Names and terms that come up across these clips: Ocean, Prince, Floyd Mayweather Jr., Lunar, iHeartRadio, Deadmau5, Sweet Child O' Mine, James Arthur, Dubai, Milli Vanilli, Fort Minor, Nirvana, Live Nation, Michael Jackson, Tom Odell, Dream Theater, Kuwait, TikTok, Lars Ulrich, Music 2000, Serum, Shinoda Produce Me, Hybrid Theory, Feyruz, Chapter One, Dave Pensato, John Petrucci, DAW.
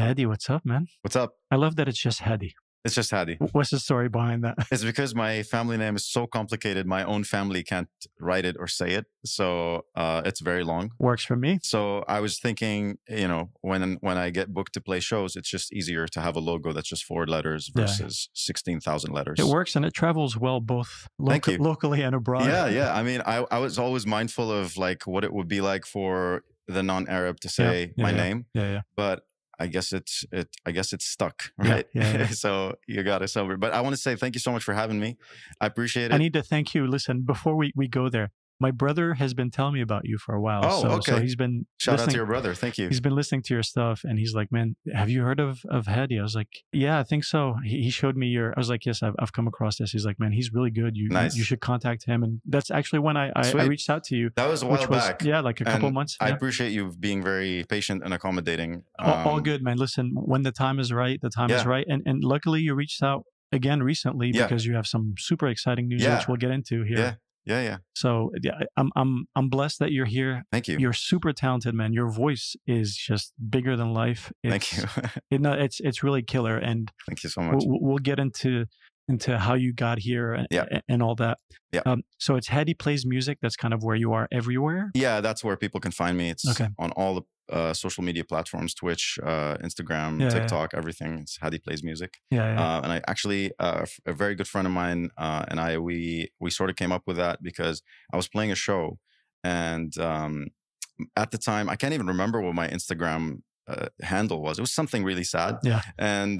Hadi, what's up, man? What's up? I love that it's just Hadi. It's just Hadi. What's the story behind that? It's because my family name is so complicated, my own family can't write it or say it. So it's very long. Works for me. So I was thinking, you know, when I get booked to play shows, it's just easier to have a logo that's just 4 letters versus 16,000 letters. It works and it travels well both locally and abroad. Yeah, yeah. I mean, I was always mindful of like what it would be like for the non-Arab to say my name. Yeah, yeah. But I guess it's stuck, right? Yeah, yeah. So you got to celebrate. But I want to say thank you so much for having me. I appreciate it. I need to thank you. Listen, before we go there, my brother has been telling me about you for a while. Oh, so, okay. So he's been shout out to your brother. Thank you. He's been listening to your stuff, and he's like, "Man, have you heard of Hadi?" I was like, "Yeah, I think so." He showed me your. I was like, "Yes, I've come across this." He's like, "Man, he's really good. You should contact him." And that's actually when I reached out to you. That was a while back. Yeah, like a couple months. I appreciate you being very patient and accommodating. All good, man. Listen, when the time is right, the time is right, and luckily you reached out again recently because you have some super exciting news which we'll get into here. Yeah. Yeah, yeah. So yeah, I'm blessed that you're here. Thank you. You're super talented, man. Your voice is just bigger than life. Thank you. It's really killer. And thank you so much. We'll get into how you got here and all that. Yeah. So it's Hadi Plays Music. That's kind of where you are everywhere. Yeah, that's where people can find me. It's on all the social media platforms, Twitch, Instagram, TikTok, everything. It's Hadi Plays Music. Yeah, yeah. And I actually, a very good friend of mine and I, we sort of came up with that because I was playing a show and at the time, I can't even remember what my Instagram handle was. It was something really sad. Yeah. And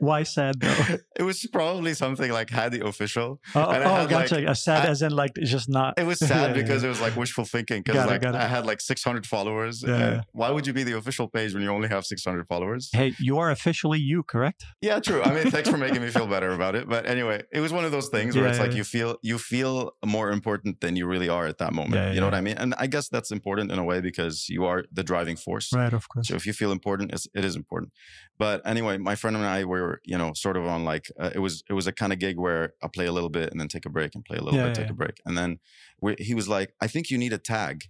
why sad though? It was probably something like Hadi Official. Oh, and I gotcha. Like, sad as in like it's just not. It was sad because it was like wishful thinking because like I had like 600 followers. Yeah. Why would you be the official page when you only have 600 followers? Hey, you are officially you, correct? Yeah, true. I mean, thanks for making me feel better about it. But anyway, it was one of those things where it's like you feel more important than you really are at that moment. Yeah, you know what I mean? And I guess that's important in a way because you are the driving force. Right, of course. So if you feel important, it is important. But anyway, my friend and I were, you know, sort of on like, it was a kind of gig where I play a little bit and then take a break and play a little bit, take a break. And then he was like, I think you need a tag.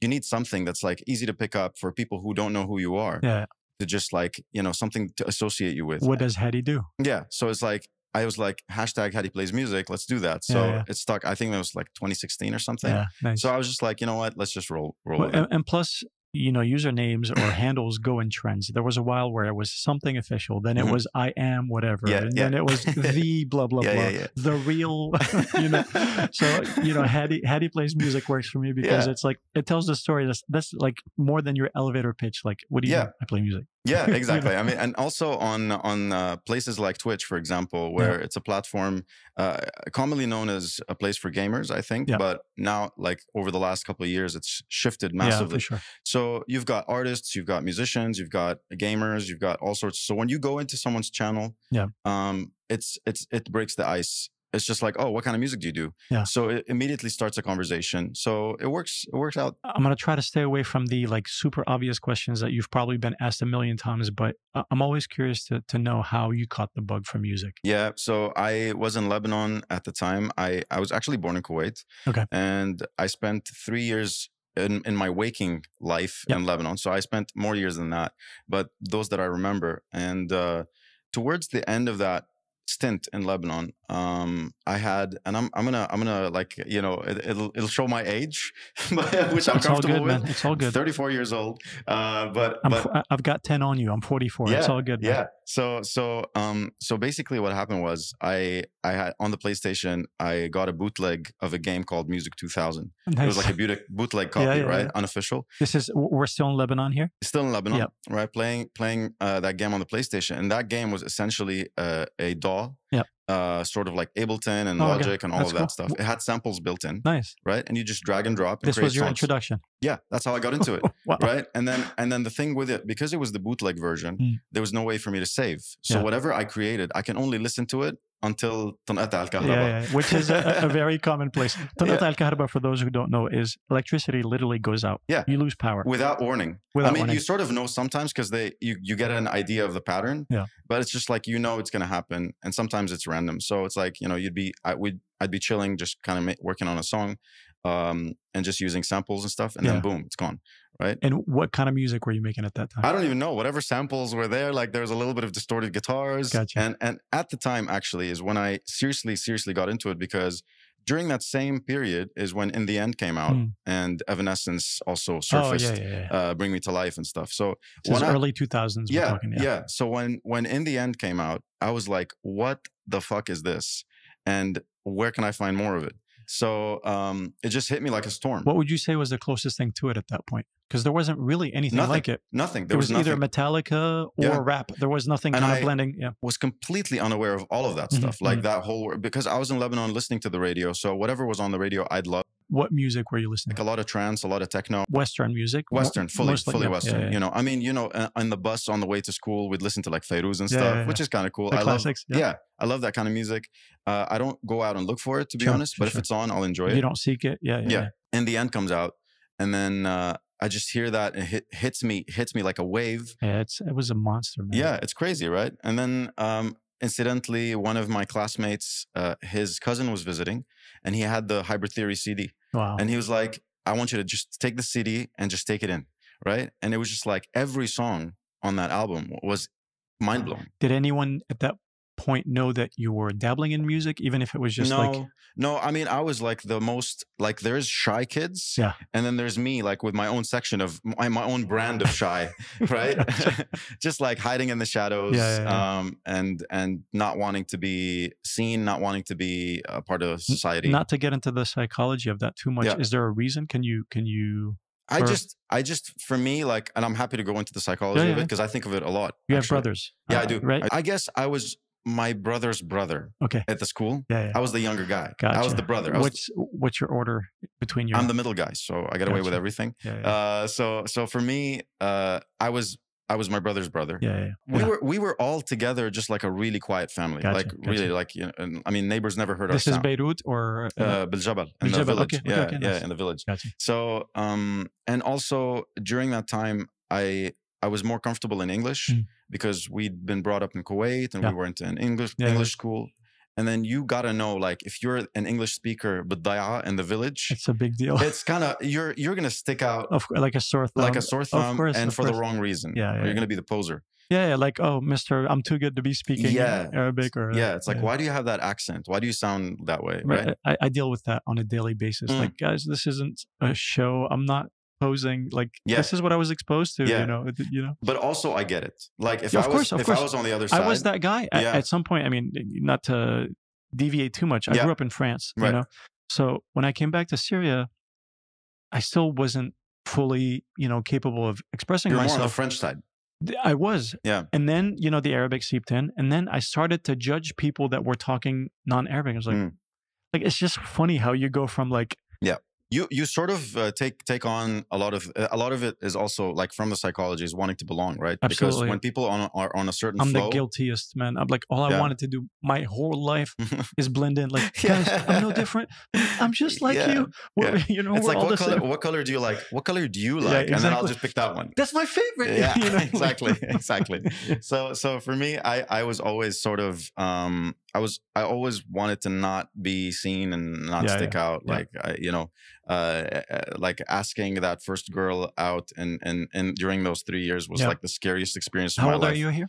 You need something that's like easy to pick up for people who don't know who you are. Yeah. To just like, you know, something to associate you with. What does Hadi do? Yeah. So it's like, I was like, hashtag Hadi Plays Music. Let's do that. So it stuck. I think that was like 2016 or something. Yeah, nice. So I was just like, you know what? Let's just roll with it. And plus, you know, usernames or handles go in trends. There was a while where it was something official, then it was I am whatever, and then it was the blah blah blah, the real, you know. So you know, Hadi Plays Music works for me because it's like it tells the story. That's like more than your elevator pitch. Like, what do you mean? I play music. Yeah, exactly. I mean, and also on places like Twitch, for example, where it's a platform commonly known as a place for gamers, I think. Yeah. But now, like over the last couple of years, it's shifted massively. Yeah, for sure. So you've got artists, you've got musicians, you've got gamers, you've got all sorts. So when you go into someone's channel, it breaks the ice. It's just like, oh, what kind of music do you do? Yeah. So it immediately starts a conversation. So it works. It works out. I'm going to try to stay away from the like super obvious questions that you've probably been asked a million times, but I'm always curious to know how you caught the bug for music. Yeah. So I was in Lebanon at the time. I was actually born in Kuwait. Okay. And I spent 3 years in my waking life in Lebanon. So I spent more years than that, but those that I remember. And towards the end of that stint in Lebanon, I had, and I'm gonna like, you know, it'll show my age, which I'm comfortable with. It's all good. 34 years old, but I've got 10 on you. I'm 44. Yeah, it's all good. Man. Yeah. So basically, what happened was I had on the PlayStation, I got a bootleg of a game called Music 2000. Nice. It was like a bootleg copy, unofficial. We're still in Lebanon here. Still in Lebanon, right? Playing that game on the PlayStation, and that game was essentially a DAW. Sort of like Ableton and Logic and all of that stuff. It had samples built in. Nice. Right? And you just drag and drop. And this was your introduction. Yeah. That's how I got into it. Wow. Right? And then the thing with it, because it was the bootleg version, there was no way for me to save. So whatever I created, I can only listen to it until Tanat al-Kahraba. Yeah, yeah. Which is a very common place. Tanat al-Kahraba, for those who don't know, is electricity literally goes out. Yeah. You lose power. Without warning. I mean, you sort of know sometimes because you get an idea of the pattern, but it's just like, you know, it's going to happen. And sometimes it's random. So it's like, you know, I'd be chilling, just kind of working on a song and just using samples and stuff. And then boom, it's gone. right? And what kind of music were you making at that time? I don't even know. Whatever samples were there, like there was a little bit of distorted guitars. Gotcha. And at the time, actually, is when I seriously got into it, because during that same period is when In The End came out, and Evanescence also surfaced, Bring Me to Life and stuff. So this is early 2000s. Yeah, talking, yeah. So when In The End came out, I was like, what the fuck is this? And where can I find more of it? So it just hit me like a storm. What would you say was the closest thing to it at that point? Because there wasn't really anything like it. Nothing. There was nothing. Either Metallica or rap. There was nothing kind of blending. Yeah. Was completely unaware of all of that stuff. Like that whole, because I was in Lebanon listening to the radio. So whatever was on the radio, I'd love. What music were you listening to? Like a lot of trance, a lot of techno. Western music? Western, fully Western. Yeah, yeah. You know, I mean, you know, on the bus on the way to school, we'd listen to like Feyruz and stuff, which is kind of cool. The classics. I love that kind of music. I don't go out and look for it, to be honest, but if it's on, I'll enjoy it. You don't seek it. Yeah. And The End comes out. And then, I just hear that and hits me like a wave. Yeah, it was a monster, man. Yeah, it's crazy, right? And then incidentally, one of my classmates, his cousin was visiting, and he had the Hybrid Theory CD. Wow. And he was like, I want you to just take the CD and just take it in, right? And it was just like every song on that album was mind-blowing. Did anyone at that point know that you were dabbling in music, even if it was just no, I mean, I was like the most, like there's shy kids, and then there's me, like with my own section of my own brand of shy, right? Just like hiding in the shadows, and not wanting to be seen, not wanting to be a part of society. Not to get into the psychology of that too much, is there a reason? Can you I just, for me, like, and I'm happy to go into the psychology of it, because I think of it a lot. You have brothers? Yeah, I do. Right? I guess I was my brother's brother at the school. I was the younger guy. I was the brother. What's your order between you? I'm the middle guy, so I got away with everything. So for me, I was my brother's brother. We were all together, just like a really quiet family. Really, like, you know, and, I mean, neighbors never heard our sound. This is Beirut or Biljabal, in the village. In the village. So and also during that time, I was more comfortable in English, because we'd been brought up in Kuwait, and we weren't in English school. And then you got to know, like, if you're an English speaker, but Daya in the village, it's a big deal. It's kind of, you're going to stick out like a sore thumb, of course, and for the wrong reason. You're going to be the poser. Like, oh, Mr., I'm too good to be speaking Arabic. Or it's like, why do you have that accent? Why do you sound that way? Right. I deal with that on a daily basis. Like, guys, this isn't a show. I'm not posing, like this is what I was exposed to, you know. But also I get it. Like if I was on the other side, I was that guy at some point. I mean, not to deviate too much. I grew up in France, you know. So when I came back to Syria, I still wasn't fully, you know, capable of expressing myself. More on the French side. I was. And then, you know, the Arabic seeped in, and then I started to judge people that were talking non-Arabic. I was like, it's just funny how you go from like You sort of take on a lot of it is also like from the psychology is wanting to belong, right? Absolutely. Because when people are on a certain flow, I'm the guiltiest, man. I'm like, all I wanted to do my whole life is blend in. Like, guys, I'm no different. I'm just like you. You know, it's like, what color do you like? Yeah, exactly. And then I'll just pick that one. That's my favorite. Yeah, you know? exactly. So for me, I was always sort of I always wanted to not be seen and not stick out. Like, you know, like asking that first girl out and during those 3 years was like the scariest experience of my life. How old are you here?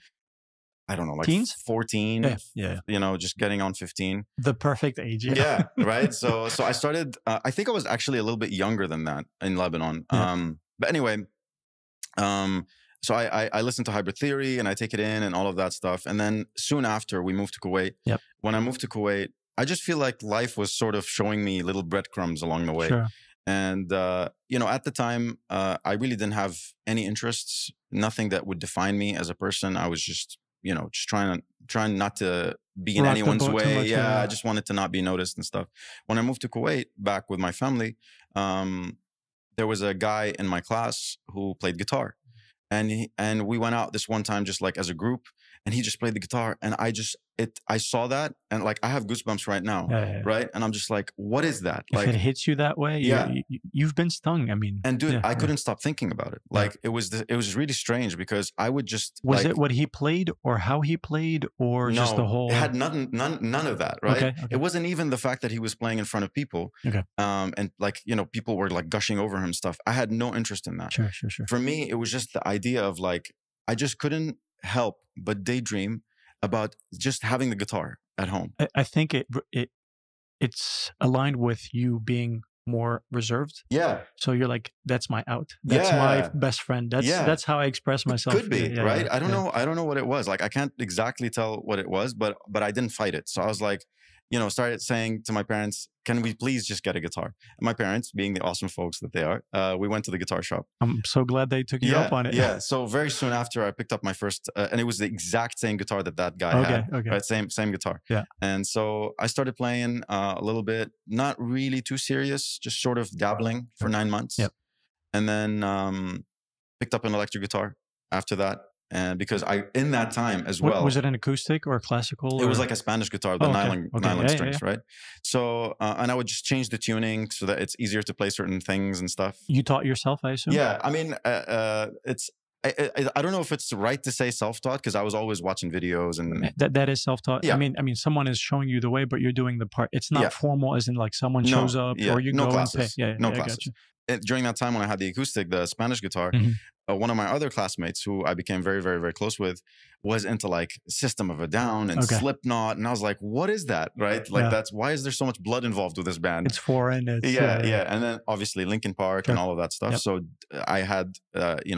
I don't know, like teens? 14, you know, just getting on 15. The perfect age. Right. So I started, I think I was actually a little bit younger than that in Lebanon. But anyway, so I listened to Hybrid Theory and I take it in and all of that stuff. And then soon after we moved to Kuwait. When I moved to Kuwait, I just feel like life was sort of showing me little breadcrumbs along the way. And, you know, at the time, I really didn't have any interests, nothing that would define me as a person. I was just, you know, just trying not to be in anyone's way. I just wanted to not be noticed and stuff. When I moved to Kuwait back with my family, there was a guy in my class who played guitar. And we went out this one time just like as a group, and he just played the guitar, and I saw that and like I have goosebumps right now, right? And I'm just like, what is that? Like, if it hits you that way, you've been stung. I mean, and dude, I couldn't stop thinking about it. Like it was really strange because I would just it what he played or how he played or just the whole? It had none of that, right? It wasn't even the fact that he was playing in front of people, and like people were like gushing over him stuff. I had no interest in that. Sure. For me, it was just the idea of like I just couldn't help but daydream about just having the guitar at home. I think it's aligned with you being more reserved. Yeah. So you're like, that's my out. That's my best friend. That's how I express myself. Could be, right? I don't know. I don't know what it was. Like, I can't exactly tell what it was, but I didn't fight it. So I was like, started saying to my parents, can we please just get a guitar? And my parents, being the awesome folks that they are, we went to the guitar shop. I'm so glad they took you up on it. Yeah. So very soon after, I picked up my first, and it was the exact same guitar that guy had. Right? Same guitar. Yeah. And so I started playing a little bit, not really too serious, just sort of dabbling for 9 months. Yep. And then picked up an electric guitar after that. And because in that time as well. Was it an acoustic or a classical? It was like a Spanish guitar, the nylon strings, right? So, and I would just change the tuning so that it's easier to play certain things and stuff. You taught yourself, I assume? Yeah, I mean, I don't know if it's right to say self-taught because I was always watching videos and that is self-taught. Yeah. I mean, someone is showing you the way, but you're doing the part. It's not formal, as in like someone shows up or you go classes. And pay. No classes. During that time when I had the acoustic, the Spanish guitar, one of my other classmates who I became very, very, very close with was into like System of a Down and Slipknot. And I was like, what is that? Right? Like that's, why is there so much blood involved with this band? It's foreign. It's, And then obviously Linkin Park and all of that stuff. Yep. So I had,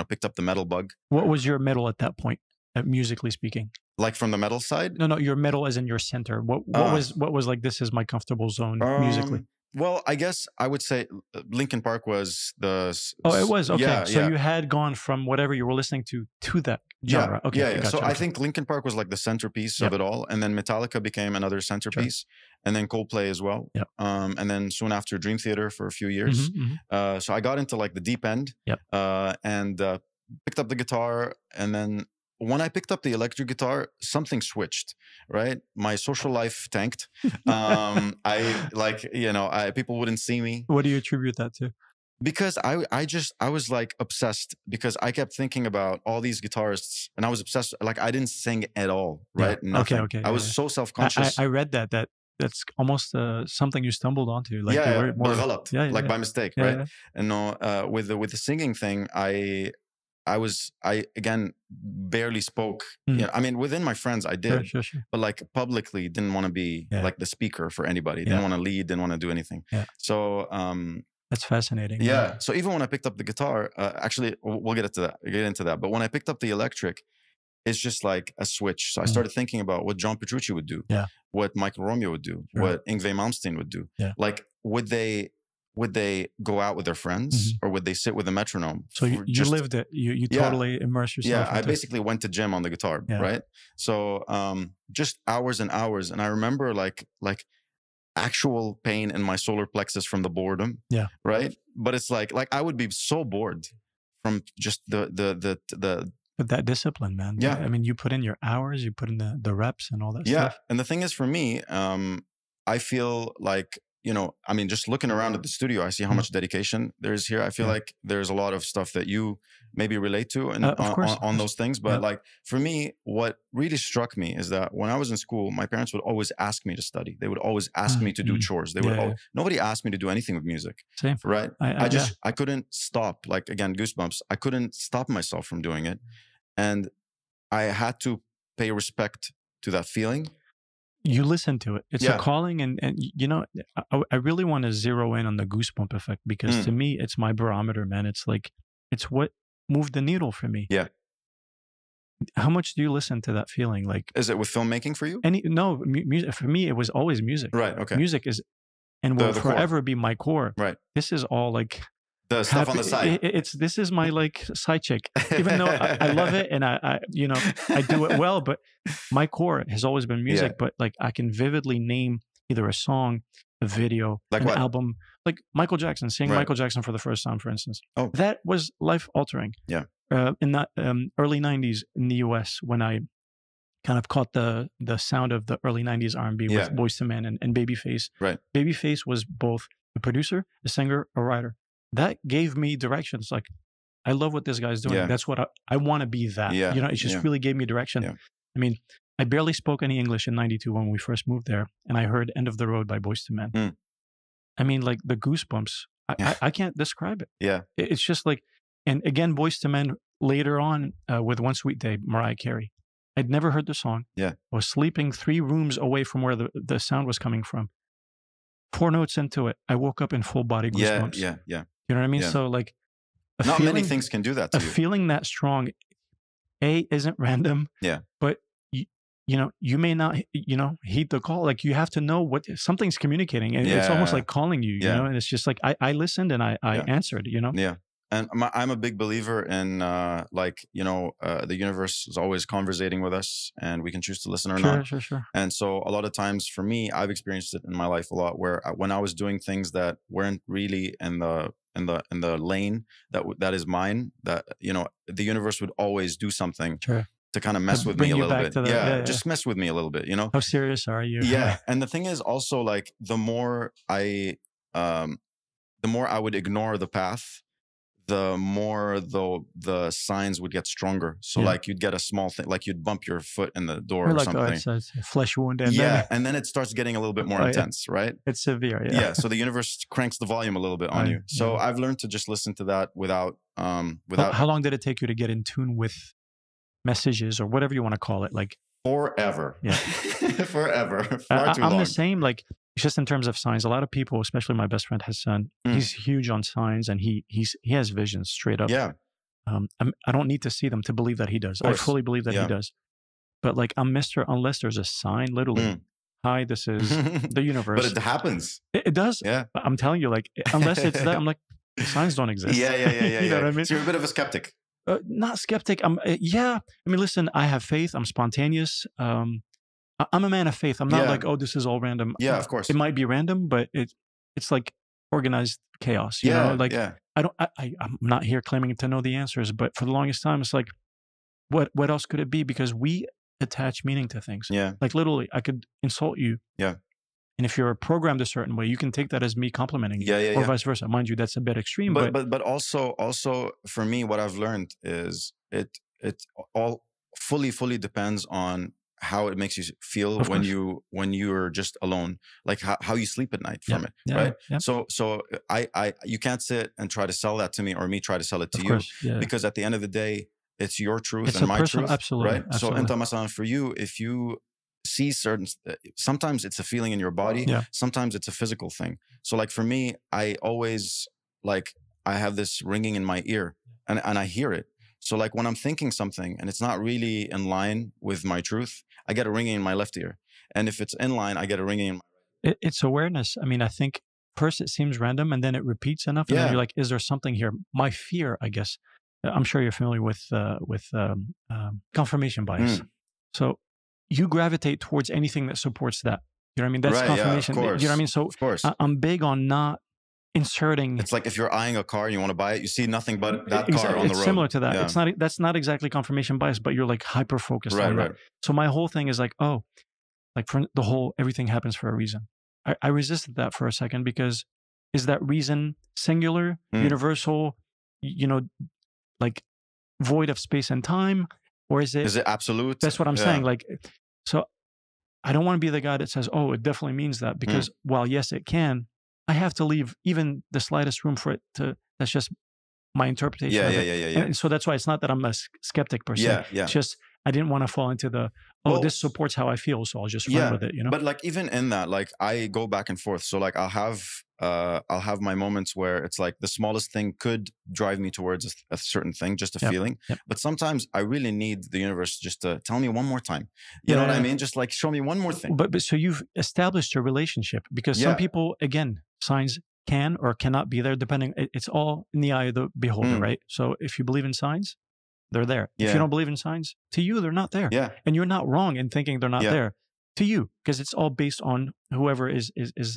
picked up the metal bug. What was your metal at that point, musically speaking? Like from the metal side? No, your metal as in your center. What was like, this is my comfortable zone musically? Well, I guess I would say Linkin Park was the... Oh, it was? Okay. Yeah, so you had gone from whatever you were listening to that genre. Yeah, okay, yeah. Gotcha. So I think Linkin Park was like the centerpiece of it all. And then Metallica became another centerpiece. Sure. And then Coldplay as well. Yep. And then soon after Dream Theater for a few years. So I got into like the deep end and picked up the guitar. And then when I picked up the electric guitar, something switched, right? My social life tanked. People wouldn't see me. What do you attribute that to? Because I was like obsessed because I kept thinking about all these guitarists and I was obsessed. Like I didn't sing at all, right? Yeah. Nothing. Okay. I was so self-conscious. I read that. That's almost something you stumbled onto, like by mistake, right? Yeah. And with the singing thing, I again barely spoke. Yeah, I mean, within my friends, I did, but like publicly didn't want to be like the speaker for anybody. Didn't want to lead, didn't want to do anything. Yeah. So that's fascinating. Yeah. So even when I picked up the guitar, actually, we'll get into that. But when I picked up the electric, it's just like a switch. So I started thinking about what John Petrucci would do, what Michael Romeo would do, what Yngwie Malmsteen would do. Yeah. Like, would they go out with their friends or would they sit with a metronome? So you lived it. You totally immerse yourself. Yeah, I basically went to gym on the guitar, right? So just hours and hours. And I remember like actual pain in my solar plexus from the boredom. Yeah. Right? But it's like I would be so bored from just the But that discipline, man. Yeah. I mean, you put in your hours, you put in the reps and all that stuff. Yeah. And the thing is for me, I feel like just looking around at the studio, I see how much dedication there is here. I feel like there's a lot of stuff that you maybe relate to and on those things. But like for me, what really struck me is that when I was in school, my parents would always ask me to study. They would always ask me to do chores. They would always, nobody asked me to do anything with music. Same. Right? I couldn't stop. Like again, goosebumps. I couldn't stop myself from doing it. And I had to pay respect to that feeling. You listen to it. It's a calling. And I really want to zero in on the goosebump effect because to me, it's my barometer, man. It's like, it's what moved the needle for me. Yeah. How much do you listen to that feeling? Like, is it with filmmaking for you? No, music. For me, it was always music. Right. Okay. Music is, and will forever be my core. Right. This is all like the stuff on the side. This is my like side chick, even though I love it and I do it well, but my core has always been music. But like I can vividly name either a song, a video, like an album, like Michael Jackson, seeing Michael Jackson for the first time, for instance. Oh, that was life altering. Yeah. In the early 90s in the US, when I kind of caught the sound of the early 90s R&B with Boyz II Men and Babyface. Right. Babyface was both a producer, a singer, a writer. That gave me directions. Like, I love what this guy's doing. Yeah. That's what I want to be that. Yeah. You know, it just really gave me direction. Yeah. I mean, I barely spoke any English in '92 when we first moved there, and I heard End of the Road by Boyz II Men. Mm. I mean, like the goosebumps, I can't describe it. Yeah. It's just like, and again, Boyz II Men later on with One Sweet Day, Mariah Carey. I'd never heard the song. Yeah. I was sleeping 3 rooms away from where the sound was coming from. 4 notes into it, I woke up in full body goosebumps. Yeah, yeah, yeah. You know what I mean? Yeah. So like, not feeling, many things can do that to you. A feeling that strong, A, isn't random. Yeah. But you know, you may not, you know, heed the call. Like you have to know what something's communicating, and it's almost like calling you, you know. And it's just like I listened and I answered, you know. Yeah. And I'm a big believer in like, you know, the universe is always conversating with us, and we can choose to listen or not. Sure, sure, sure. And so a lot of times for me, I've experienced it in my life a lot, where when I was doing things that weren't really in the lane that is mine, that, you know, the universe would always do something. Sure. To kind of mess with me a little bit. Just mess with me a little bit, you know? How serious are you? Yeah. And the thing is also, like, the more I would ignore the path, the more the signs would get stronger. So like you'd get a small thing, like you'd bump your foot in the door or something. Oh, it's a flesh wound. And then, and then it starts getting a little bit more intense, right? It's severe, so the universe cranks the volume a little bit on you. So I've learned to just listen to that without... how long did it take you to get in tune with messages or whatever you want to call it? Like forever. Yeah. Forever. Far too long. I'm the same. Like, just in terms of signs, a lot of people, especially my best friend Hassan, he's huge on signs, and he has visions straight up. Yeah. I don't need to see them to believe that he does. I fully believe that he does. But like, I'm Mr. Unless there's a sign, literally. Hi, this is the universe. But it happens. It does. Yeah. I'm telling you, like, unless it's that, I'm like, signs don't exist. Yeah. You know what I mean? So you're a bit of a skeptic. Not skeptic. I mean, listen, I have faith. I'm spontaneous. I'm a man of faith. I'm not like, oh, this is all random. Yeah, of course. It might be random, but it's like organized chaos. You know? Like, I'm not here claiming to know the answers, but for the longest time, it's like, what else could it be? Because we attach meaning to things. Yeah. Like literally, I could insult you. Yeah. And if you're programmed a certain way, you can take that as me complimenting you, or vice versa. Mind you, that's a bit extreme. But also for me, what I've learned is it all fully depends on how it makes you feel when you're just alone, like how you sleep at night from it, right? Yeah. So you can't sit and try to sell that to me, or me try to sell it to you, because at the end of the day, it's your truth and my truth, absolutely, right? Absolutely. So, Masalan, for you, if you see certain, sometimes it's a feeling in your body, sometimes it's a physical thing. So like for me, I always, like, I have this ringing in my ear, and I hear it. So like when I'm thinking something and it's not really in line with my truth, I get a ringing in my left ear. And if it's in line, I get a ringing in my right ear. It's awareness. I mean, I think first it seems random, and then it repeats enough, and then you're like, is there something here? My fear, I guess, I'm sure you're familiar with confirmation bias. So you gravitate towards anything that supports that. You know what I mean? That's confirmation. Yeah, you know what I mean? So of course. I'm big on not inserting. It's like if you're eyeing a car and you want to buy it, you see nothing but that car on the road. It's similar to that. Yeah. It's not, that's not exactly confirmation bias, but you're like hyper-focused on that. So my whole thing is like, oh, like for the whole, everything happens for a reason. I resisted that for a second, because is that reason singular, universal, you know, like void of space and time? Or is it absolute? That's what I'm saying. Like, so I don't want to be the guy that says, oh, it definitely means that, because while yes, it can, I have to leave even the slightest room for it to, that's just my interpretation of it. And so that's why it's not that I'm a skeptic per se. It's just, I didn't want to fall into the, oh, well, this supports how I feel, so I'll just run with it, you know? But like, even in that, like, I go back and forth. So like, I'll have my moments where it's like the smallest thing could drive me towards a certain thing, just a feeling. But sometimes I really need the universe just to tell me one more time. You know what I mean? Just like, show me one more thing. But so you've established a relationship, because some people, again, signs can or cannot be there, depending. It's all in the eye of the beholder, right? So if you believe in signs, they're there. If you don't believe in signs, to you, they're not there. And you're not wrong in thinking they're not there, to you, because it's all based on whoever is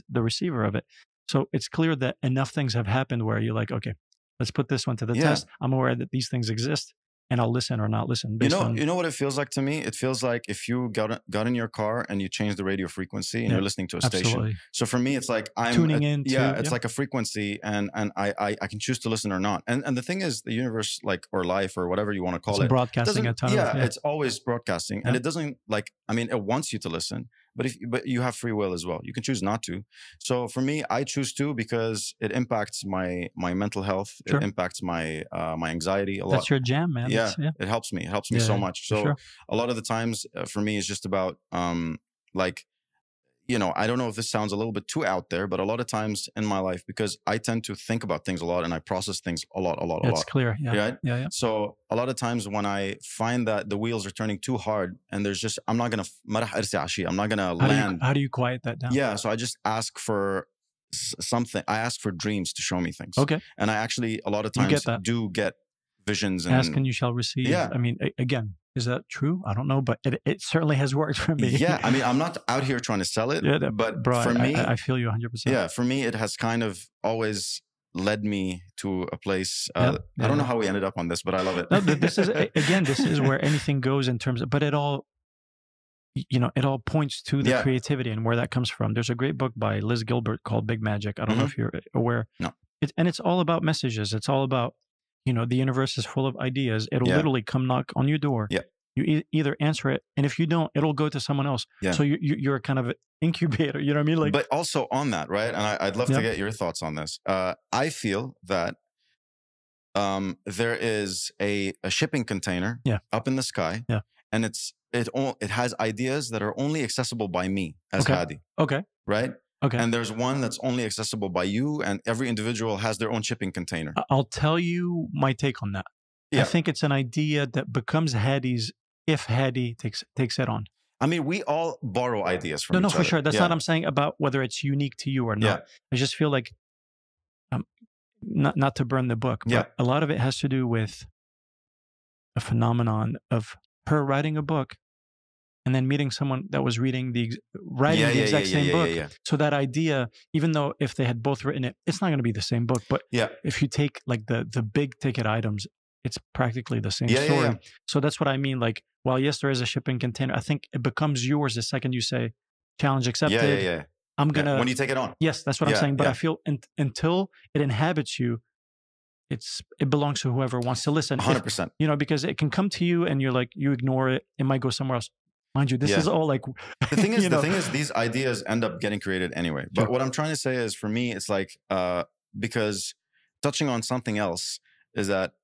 the receiver of it. So it's clear that enough things have happened where you're like, okay, let's put this one to the test. I'm aware that these things exist. and I'll listen or not listen. You know what it feels like to me? It feels like if you got in your car and you change the radio frequency and you're listening to a station. So for me, it's like I'm tuning in. It's like a frequency, and I can choose to listen or not. And the thing is, the universe, like, or life, or whatever you want to call it, broadcasting a ton. Yeah, it's always broadcasting, and it doesn't, like, I mean, it wants you to listen. But you have free will as well. You can choose not to. So for me, I choose to because it impacts my mental health. Sure. It impacts my anxiety a lot. That's your jam, man. Yeah, it helps me. It helps me so much. So a lot of the times for me, it's just about like, you know, I don't know if this sounds a little bit too out there, but a lot of times in my life, because I tend to think about things a lot and I process things a lot. That's clear. Yeah. Right? Yeah, yeah. So a lot of times when I find that the wheels are turning too hard and there's just, I'm not going to land. How do you quiet that down? Yeah. So I just ask for something. I ask for dreams to show me things. Okay. And I actually, a lot of times do get visions. And, ask and you shall receive. Yeah. I mean, again. Is that true? I don't know, but it certainly has worked for me. Yeah, I mean, I'm not out here trying to sell it, but bro, for me... I feel you 100%. Yeah, for me, it has kind of always led me to a place... I don't know how we ended up on this, but I love it. No, but this is, again, this is where anything goes in terms of... But it all, you know, it all points to the creativity and where that comes from. There's a great book by Liz Gilbert called Big Magic. I don't know if you're aware. No. And it's all about messages. It's all about... You know, the universe is full of ideas. It'll literally come knock on your door. Yeah. You either answer it, and if you don't, it'll go to someone else. Yeah. So you're kind of an incubator, you know what I mean? Like, but also on that, right? And I'd love to get your thoughts on this. I feel that there is a shipping container up in the sky, and it has ideas that are only accessible by me as Hadi. Okay. Right? Okay. And there's one that's only accessible by you, and every individual has their own shipping container. I'll tell you my take on that. Yeah. I think it's an idea that becomes Hadi's if Hadi takes it on. I mean, we all borrow ideas from each other. For sure. That's not what I'm saying about whether it's unique to you or not. Yeah. I just feel like, not to burn the book, but a lot of it has to do with a phenomenon of her writing a book. And then meeting someone that was writing the exact same book. Yeah, yeah. So that idea, even though if they had both written it, it's not going to be the same book. But if you take like the big ticket items, it's practically the same story. Yeah, yeah. So that's what I mean. Like, while yes, there is a shipping container, I think it becomes yours the second you say, challenge accepted. Yeah, yeah, yeah. I'm going to... Yeah. When you take it on. Yes, that's what I'm saying. But I feel until it inhabits you, it belongs to whoever wants to listen. 100%. You know, because it can come to you and you're like, you ignore it. It might go somewhere else. Mind you, this is all like... The thing is, these ideas end up getting created anyway. But what I'm trying to say is, for me, it's like, because touching on something else is that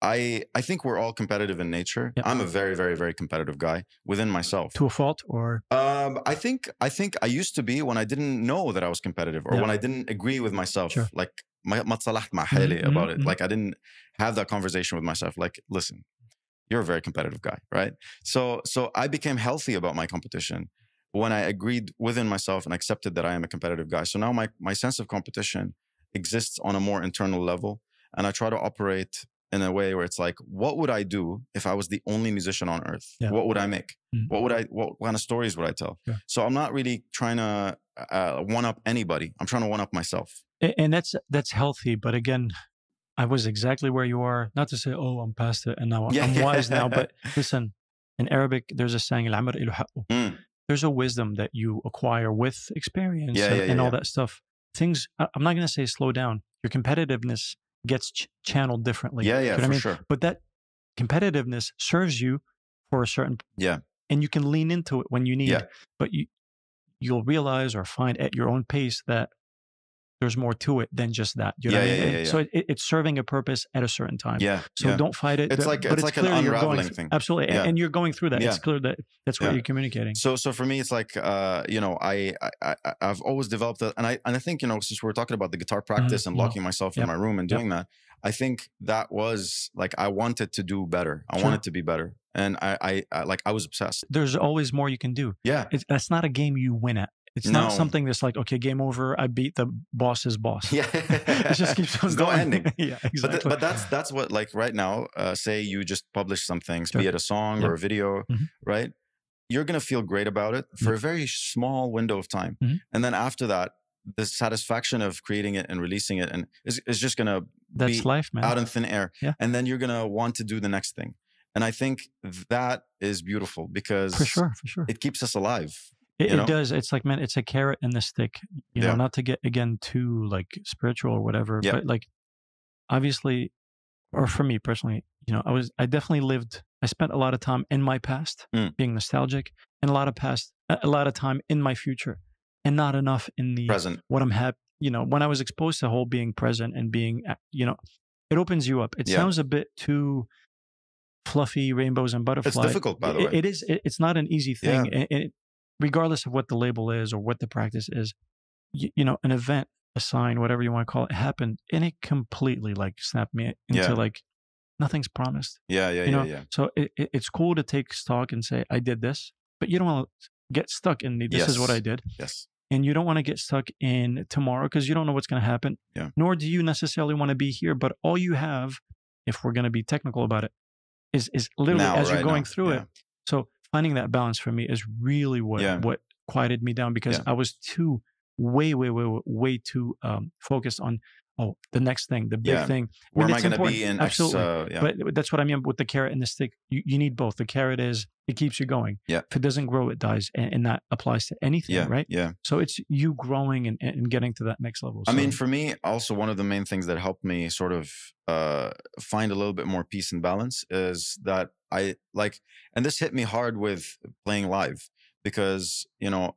I think we're all competitive in nature. Yep. I'm a very, very, very competitive guy within myself. To a fault or? I think I used to be when I didn't know that I was competitive or when I didn't agree with myself. Sure. Like, about it. Like, I didn't have that conversation with myself. Like, listen... You're a very competitive guy, right? So I became healthy about my competition when I agreed within myself and accepted that I am a competitive guy. So now my sense of competition exists on a more internal level. And I try to operate in a way where it's like, what would I do if I was the only musician on earth? Yeah. What would I make? Mm-hmm. What kind of stories would I tell? Yeah. So I'm not really trying to one-up anybody. I'm trying to one-up myself. And that's healthy, but again... I was exactly where you are. Not to say, oh, I'm past it and now I'm wise now. But listen, in Arabic, there's a saying, "Al-amr ilu haqqu." There's a wisdom that you acquire with experience and all that stuff. Things, I'm not going to say slow down. Your competitiveness gets channeled differently. Yeah, yeah, you know what I mean? But that competitiveness serves you for a certain... Yeah. And you can lean into it when you need. Yeah. But you'll realize or find at your own pace that there's more to it than just that. You know what I mean? So it's serving a purpose at a certain time. Yeah. So don't fight it. It's like an unraveling thing. Absolutely. Yeah. And you're going through that. Yeah. It's clear that that's what you're communicating. So for me, it's like, you know, I've always developed that. And I think, you know, since we're talking about the guitar practice and locking myself in my room and doing that, I think that was like, I wanted to do better. I wanted to be better. And I was obsessed. There's always more you can do. Yeah. That's not a game you win at. It's not something that's like, okay, game over. I beat the boss's boss. Yeah, it just keeps on going. No ending. Yeah, exactly. But that's what, like, right now. Say you just publish some things, be it a song or a video, right? You're gonna feel great about it for a very small window of time, and then after that, the satisfaction of creating it and releasing it, and it's just gonna be life, man. Out in thin air. Yeah. And then you're gonna want to do the next thing. And I think that is beautiful because for sure. It keeps us alive. It does. It's like, man, it's a carrot and a stick, you know, not to get again too like spiritual or whatever, but like obviously, or for me personally, you know, I definitely lived, I spent a lot of time in my past being nostalgic, and a lot of time in my future, and not enough in the present. What I'm happy, you know, when I was exposed to the whole being present and being, you know, it opens you up. It sounds a bit too fluffy, rainbows and butterflies. It's difficult, by the way. It is. It's not an easy thing. Yeah. It, regardless of what the label is or what the practice is, you know, an event, a sign, whatever you want to call it, happened, and it completely like snapped me into like, nothing's promised. Yeah. So it's cool to take stock and say, I did this, but you don't want to get stuck in the, this is what I did. Yes. And you don't want to get stuck in tomorrow because you don't know what's going to happen. Yeah. Nor do you necessarily want to be here, but all you have, if we're going to be technical about it, is literally now, as you're going through it. So finding that balance for me is really what quieted me down, because I was too way too focused on, oh, the next thing, the big thing. Where am I going to be in? Absolutely. But that's what I mean with the carrot and the stick. You need both. The carrot is, it keeps you going. Yeah. If it doesn't grow, it dies. And that applies to anything, right? Yeah. So it's you growing and getting to that next level. So, I mean, for me, also one of the main things that helped me sort of find a little bit more peace and balance is that I like, and this hit me hard with playing live, because, you know,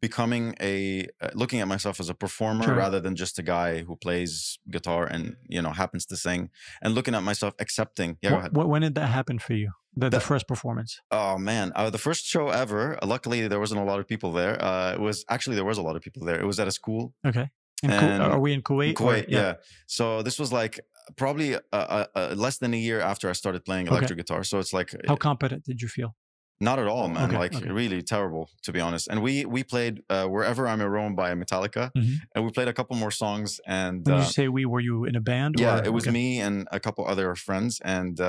becoming looking at myself as a performer rather than just a guy who plays guitar and, you know, happens to sing, and looking at myself, accepting. Yeah, go ahead. When did that happen for you? The first performance? Oh man, the first show ever. Luckily, there wasn't a lot of people there. It was actually, there was a lot of people there. It was at a school. Okay. Are we in Kuwait? In Kuwait, yeah. So this was like probably less than a year after I started playing electric guitar. So it's like, how competent did you feel? Not at all, man. Really terrible, to be honest. And we played Wherever I'm in Rome by Metallica. And we played a couple more songs. And when you say we, were you in a band? Yeah, or? It was me and a couple other friends. And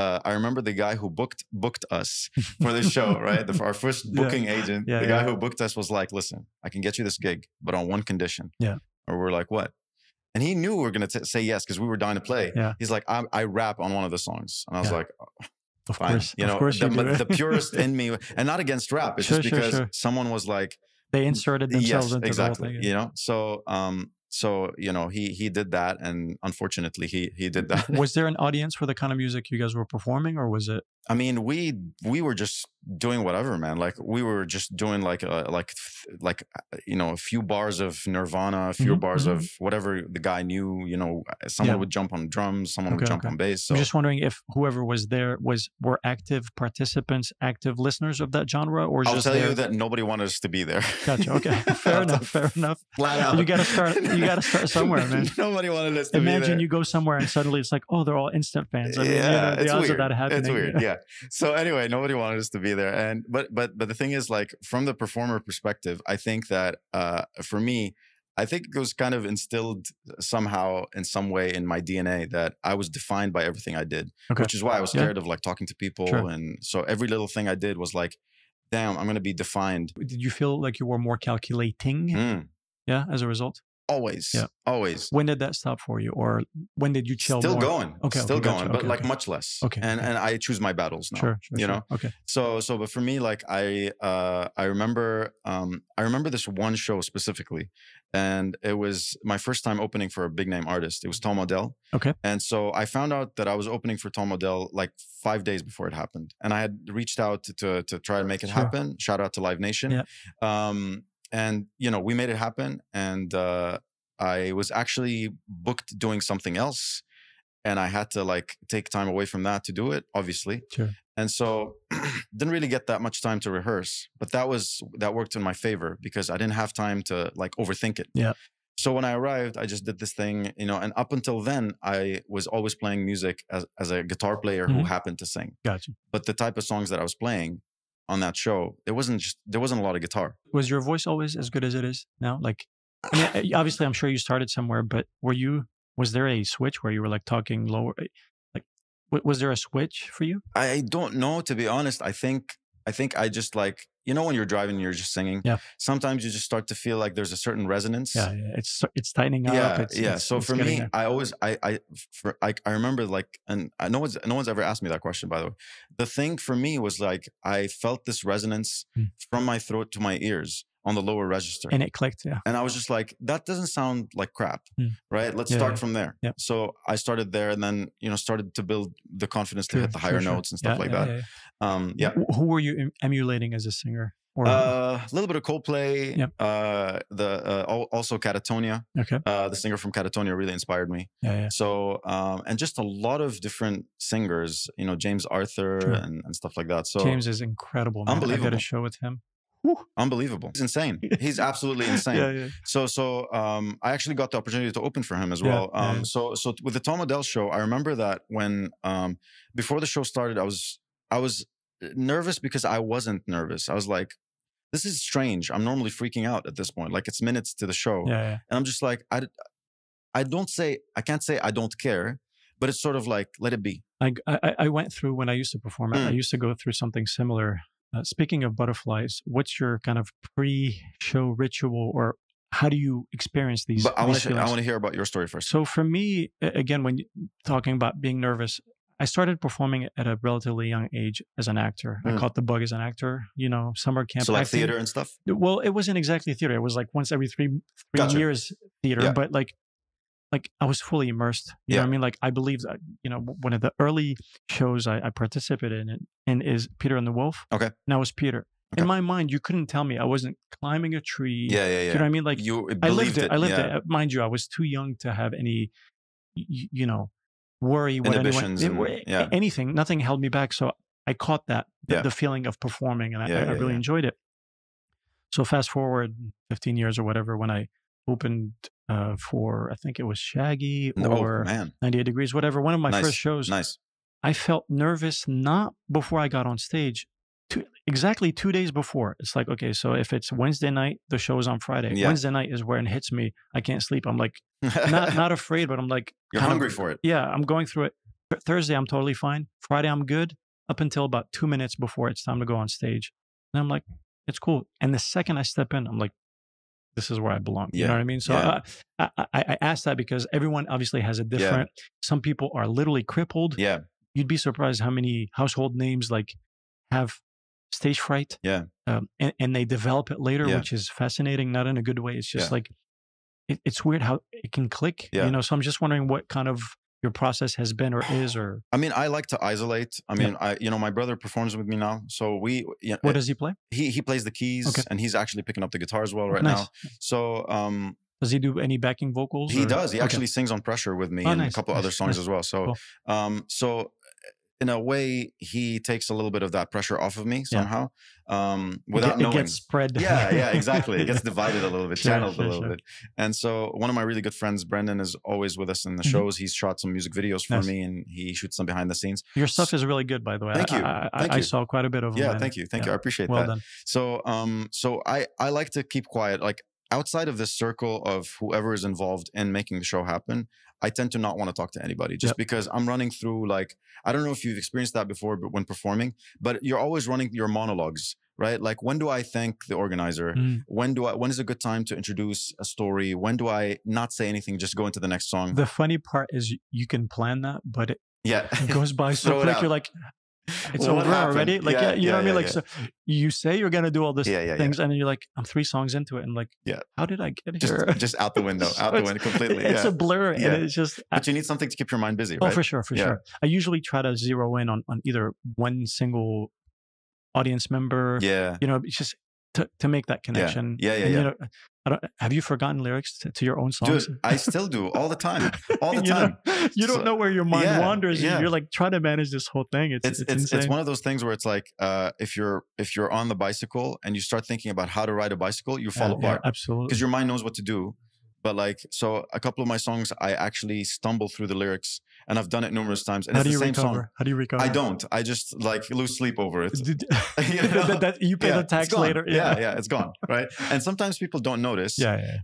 I remember the guy who booked us for this show, right? Our first booking agent, the guy who booked us was like, listen, I can get you this gig, but on one condition. Yeah. Or we're like, what? And he knew we were going to say yes, because we were dying to play. Yeah. He's like, I rap on one of the songs. And I was like... Oh. Of course, you know, of course the purest in me, and not against rap. It's just because someone was like, they inserted themselves into the whole thing. You know, so you know, he did that, and unfortunately, he did that. Was there an audience for the kind of music you guys were performing, or was it? I mean, we were just doing whatever, man. Like we were just doing like you know, a few bars of Nirvana, a few bars of whatever the guy knew. You know, someone would jump on drums, someone would jump on bass. So. I'm just wondering if whoever was there were active participants, active listeners of that genre, or just I'll tell you that nobody wanted us to be there. Gotcha. Okay. Fair enough. Fair enough. Flat out. You gotta start. You gotta start somewhere, man. Nobody wanted us to be there. Imagine you go somewhere and suddenly it's like, oh, they're all instant fans. I mean, yeah, you know, the odds of that happening. It's weird. Yeah. So anyway, nobody wanted us to be there, and but the thing is, like, from the performer perspective, I think that for me, I think it was kind of instilled somehow in some way in my DNA that I was defined by everything I did, which is why I was scared of like talking to people, and so every little thing I did was like, damn, I'm gonna be defined. Did you feel like you were more calculating? Yeah, as a result. Always, always. When did that stop for you, or when did you chill? Still more? Going, okay, still going, gotcha. But okay, like much less. Okay, and I choose my battles now. Sure, you know. Okay. So, but for me, like I remember this one show specifically, and it was my first time opening for a big name artist. It was Tom Odell. Okay. And so I found out that I was opening for Tom Odell like 5 days before it happened, and I had reached out to try to make it happen. Shout out to Live Nation. Yeah. And, you know, we made it happen, and I was actually booked doing something else, and I had to like take time away from that to do it, obviously. Sure. And so didn't really get that much time to rehearse, but that worked in my favor because I didn't have time to like overthink it. Yeah. So when I arrived, I just did this thing, you know, and up until then, I was always playing music as a guitar player who happened to sing. Gotcha. But the type of songs that I was playing on that show, there wasn't a lot of guitar. Was your voice always as good as it is now? Like, I mean, obviously, I'm sure you started somewhere, but was there a switch where you were like talking lower? Like, was there a switch for you? I don't know, to be honest. I think I just like, you know, when you're driving, you're just singing. Yeah. Sometimes you just start to feel like there's a certain resonance. Yeah, yeah. It's tightening up. Yeah, so for me, I always, I remember, like, and no one's ever asked me that question, by the way. The thing for me was like, I felt this resonance from my throat to my ears on the lower register. And it clicked, yeah. And I was just like, that doesn't sound like crap, right? Let's start from there. Yeah. So I started there, and then, you know, started to build the confidence to hit the higher notes and stuff like that. Yeah, yeah. Who were you emulating as a singer? Or a little bit of Coldplay, also Catatonia. Okay. The singer from Catatonia really inspired me. Yeah, yeah. So, and just a lot of different singers, you know, James Arthur and stuff like that. So James is incredible, man. Unbelievable. I got a show with him. Whew. Unbelievable. He's insane. He's absolutely insane. So I actually got the opportunity to open for him as well. So with the Tom Odell show, I remember that when before the show started, I was nervous because I wasn't nervous. I was like, this is strange. I'm normally freaking out at this point. Like, it's minutes to the show. And I'm just like, I can't say I don't care, but it's sort of like, let it be. I went through, when I used to perform, I used to go through something similar. Speaking of butterflies, what's your kind of pre-show ritual, or how do you experience these? But I want to hear about your story first. So for me, again, when talking about being nervous, I started performing at a relatively young age as an actor. I caught the bug as an actor, you know, summer camp. So like acting, theater and stuff? Well, it wasn't exactly theater. It was like once every three years theater, but like I was fully immersed. You know what I mean? Like, I believe that, you know, one of the early shows I participated in is Peter and the Wolf. Okay. And I was Peter. Okay. In my mind, you couldn't tell me I wasn't climbing a tree. Yeah, yeah, yeah. You know what I mean? Like, I lived it. I lived it. Mind you, I was too young to have any, you know, worry. Inhibitions. Anything. Nothing held me back. So I caught that, the feeling of performing, and I really enjoyed it. So fast forward 15 years or whatever, when I opened for, I think it was Shaggy or 98 Degrees, whatever. One of my first shows, I felt nervous, not before I got on stage, exactly 2 days before. It's like, okay, so if it's Wednesday night, the show is on Friday. Wednesday night is where it hits me. I can't sleep. I'm like, not afraid, but I'm like, you're hungry for it. Yeah, I'm going through it. Thursday, I'm totally fine. Friday, I'm good up until about 2 minutes before it's time to go on stage. And I'm like, it's cool. And the second I step in, I'm like, this is where I belong. You know what I mean? So I asked that because everyone obviously has a different, some people are literally crippled. Yeah. You'd be surprised how many household names like have stage fright. Yeah. And they develop it later, which is fascinating, not in a good way. It's just like, it's weird how it can click, you know? So I'm just wondering what kind of your process has been or is, or. I mean, I like to isolate. I mean, you know, my brother performs with me now. So we, what does he play? He plays the keys and he's actually picking up the guitar as well right now. So, does he do any backing vocals? He does. He actually sings on Pressure with me and a couple other songs as well. So, so in a way, he takes a little bit of that pressure off of me somehow, without knowing. It gets spread. Yeah, yeah, exactly. It gets divided a little bit, channeled a little bit. And so one of my really good friends, Brendan, is always with us in the shows. He's shot some music videos for me, and he shoots some behind the scenes. Your stuff is really good, by the way. Thank you. I saw quite a bit of it. Yeah, thank you. Thank you. I appreciate that. Done. So, so I like to keep quiet. Like, outside of this circle of whoever is involved in making the show happen, I tend to not want to talk to anybody just because I'm running through, like, I don't know if you've experienced that before, but when performing, but you're always running your monologues, right? Like, when do I thank the organizer? When is a good time to introduce a story? When do I not say anything, just go into the next song? The funny part is you can plan that, but it goes by so quick. You're like, it's over already. Like, you know what I mean? Like, so you say you're going to do all these things and then you're like, I'm 3 songs into it. And like, how did I get here? Just out the window, out the window completely. It's a blur. And it's just, but you need something to keep your mind busy, right? Oh, for sure, for sure. I usually try to zero in on either one single audience member. You know, it's just to make that connection. You know, have you forgotten lyrics to your own songs? Dude, I still do all the time, all the time. You don't know where your mind wanders. You're like trying to manage this whole thing. It's one of those things where it's like, if you're on the bicycle and you start thinking about how to ride a bicycle, you fall apart. Absolutely, because your mind knows what to do. But like, so a couple of my songs, I actually stumble through the lyrics and I've done it numerous times. And How do you recover? I don't. I just like lose sleep over it. You know? You pay the tax later. Yeah. It's gone. Right. And sometimes people don't notice.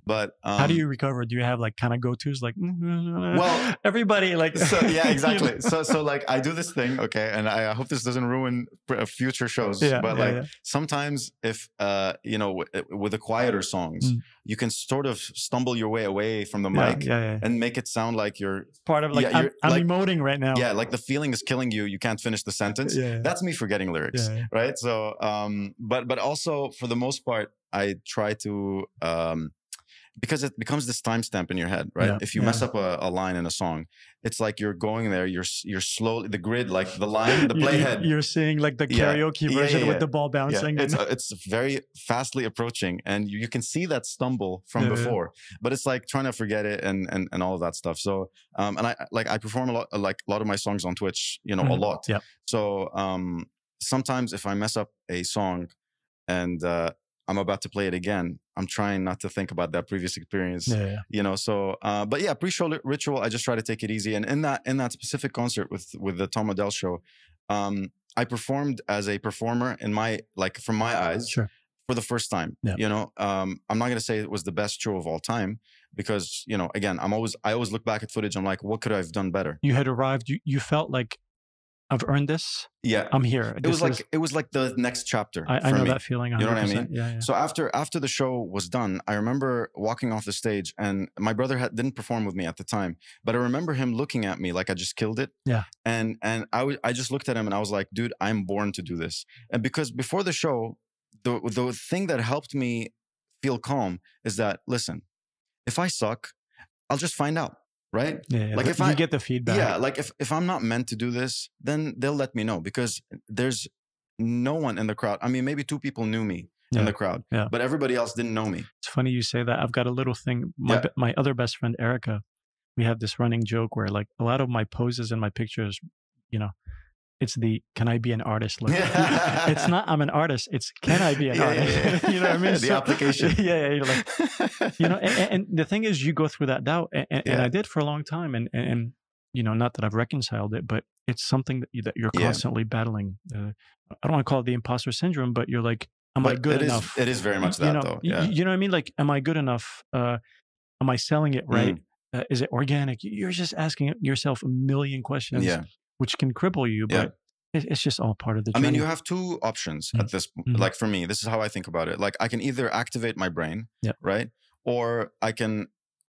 But how do you recover? Do you have like kind of go-tos? Like, well, everybody like. Yeah, exactly. You know? So like I do this thing. Okay. And I hope this doesn't ruin future shows. But like sometimes if, you know, with the quieter songs, you can sort of stumble your way away from the mic and make it sound like you're part of like, I'm like, emoting right now. Yeah. Like the feeling is killing you. You can't finish the sentence. That's me forgetting lyrics. Right. So, but also for the most part, I try to, because it becomes this timestamp in your head, right? If you mess up a line in a song, it's like you're going there, you're slowly, the grid, like the line, the playhead. You're seeing like the karaoke version with the ball bouncing. Yeah. It's very fastly approaching and you can see that stumble from before, but it's like trying to forget it and all of that stuff. So, and I perform a lot, like a lot of my songs on Twitch, you know, a lot. So sometimes if I mess up a song and, I'm about to play it again, I'm trying not to think about that previous experience, you know? So, but yeah, pre-show ritual, I just try to take it easy. And in that specific concert with the Tom Odell show, I performed as a performer in my, like from my eyes for the first time, you know? I'm not going to say it was the best show of all time because, you know, again, I always look back at footage. I'm like, what could I have done better? You had arrived, you felt like, I've earned this. Yeah, I'm here. It was like the next chapter. I know that feeling. 100%. You know what I mean? Yeah. So after the show was done, I remember walking off the stage, and my brother didn't perform with me at the time, but I remember him looking at me like I just killed it. Yeah. And I just looked at him and I was like, dude, I'm born to do this. And because before the show, the thing that helped me feel calm is that listen, if I suck, I'll just find out. Right? Yeah, like if you get the feedback. Yeah, like if I'm not meant to do this, then they'll let me know because there's no one in the crowd. I mean, maybe two people knew me in the crowd, but everybody else didn't know me. It's funny you say that. I've got a little thing. My other best friend, Erica, we have this running joke where like a lot of my poses and my pictures, you know, it's the, can I be an artist? Look. It's not, I'm an artist. It's, can I be an artist? You know what I mean? The application. You're like, you know, and the thing is you go through that doubt and I did for a long time and, you know, not that I've reconciled it, but it's something that you're constantly battling. I don't want to call it the imposter syndrome, but you're like, am I good enough? It is very much that, you know, though. Yeah. You know what I mean? Like, am I good enough? Am I selling it right? Is it organic? You're just asking yourself a million questions. Yeah. Which can cripple you, but it's just all part of the journey. I mean, you have two options at this, like for me, this is how I think about it. Like I can either activate my brain, right? Or I can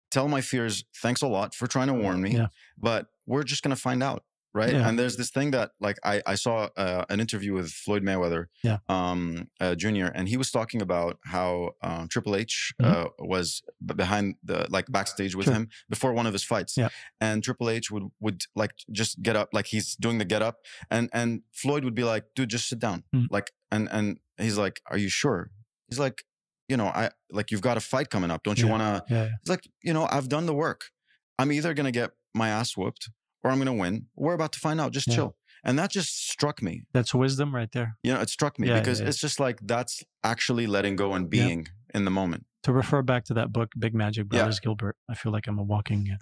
tell my fears, thanks a lot for trying to warn me, but we're just going to find out, right? Yeah. And there's this thing that like, I saw an interview with Floyd Mayweather Jr. And he was talking about how Triple H was behind the, like backstage with him before one of his fights. Yeah. And Triple H would like just get up, like he's doing the get up and Floyd would be like, dude, just sit down. Like, and he's like, are you sure? He's like, you know, you've got a fight coming up. Don't you want to, he's like, you know, I've done the work. I'm either going to get my ass whooped or I'm going to win. We're about to find out. Just chill. And that just struck me. That's wisdom right there. You know, it struck me because it's just like, that's actually letting go and being in the moment. To refer back to that book, Big Magic, Brothers Gilbert, I feel like I'm a walking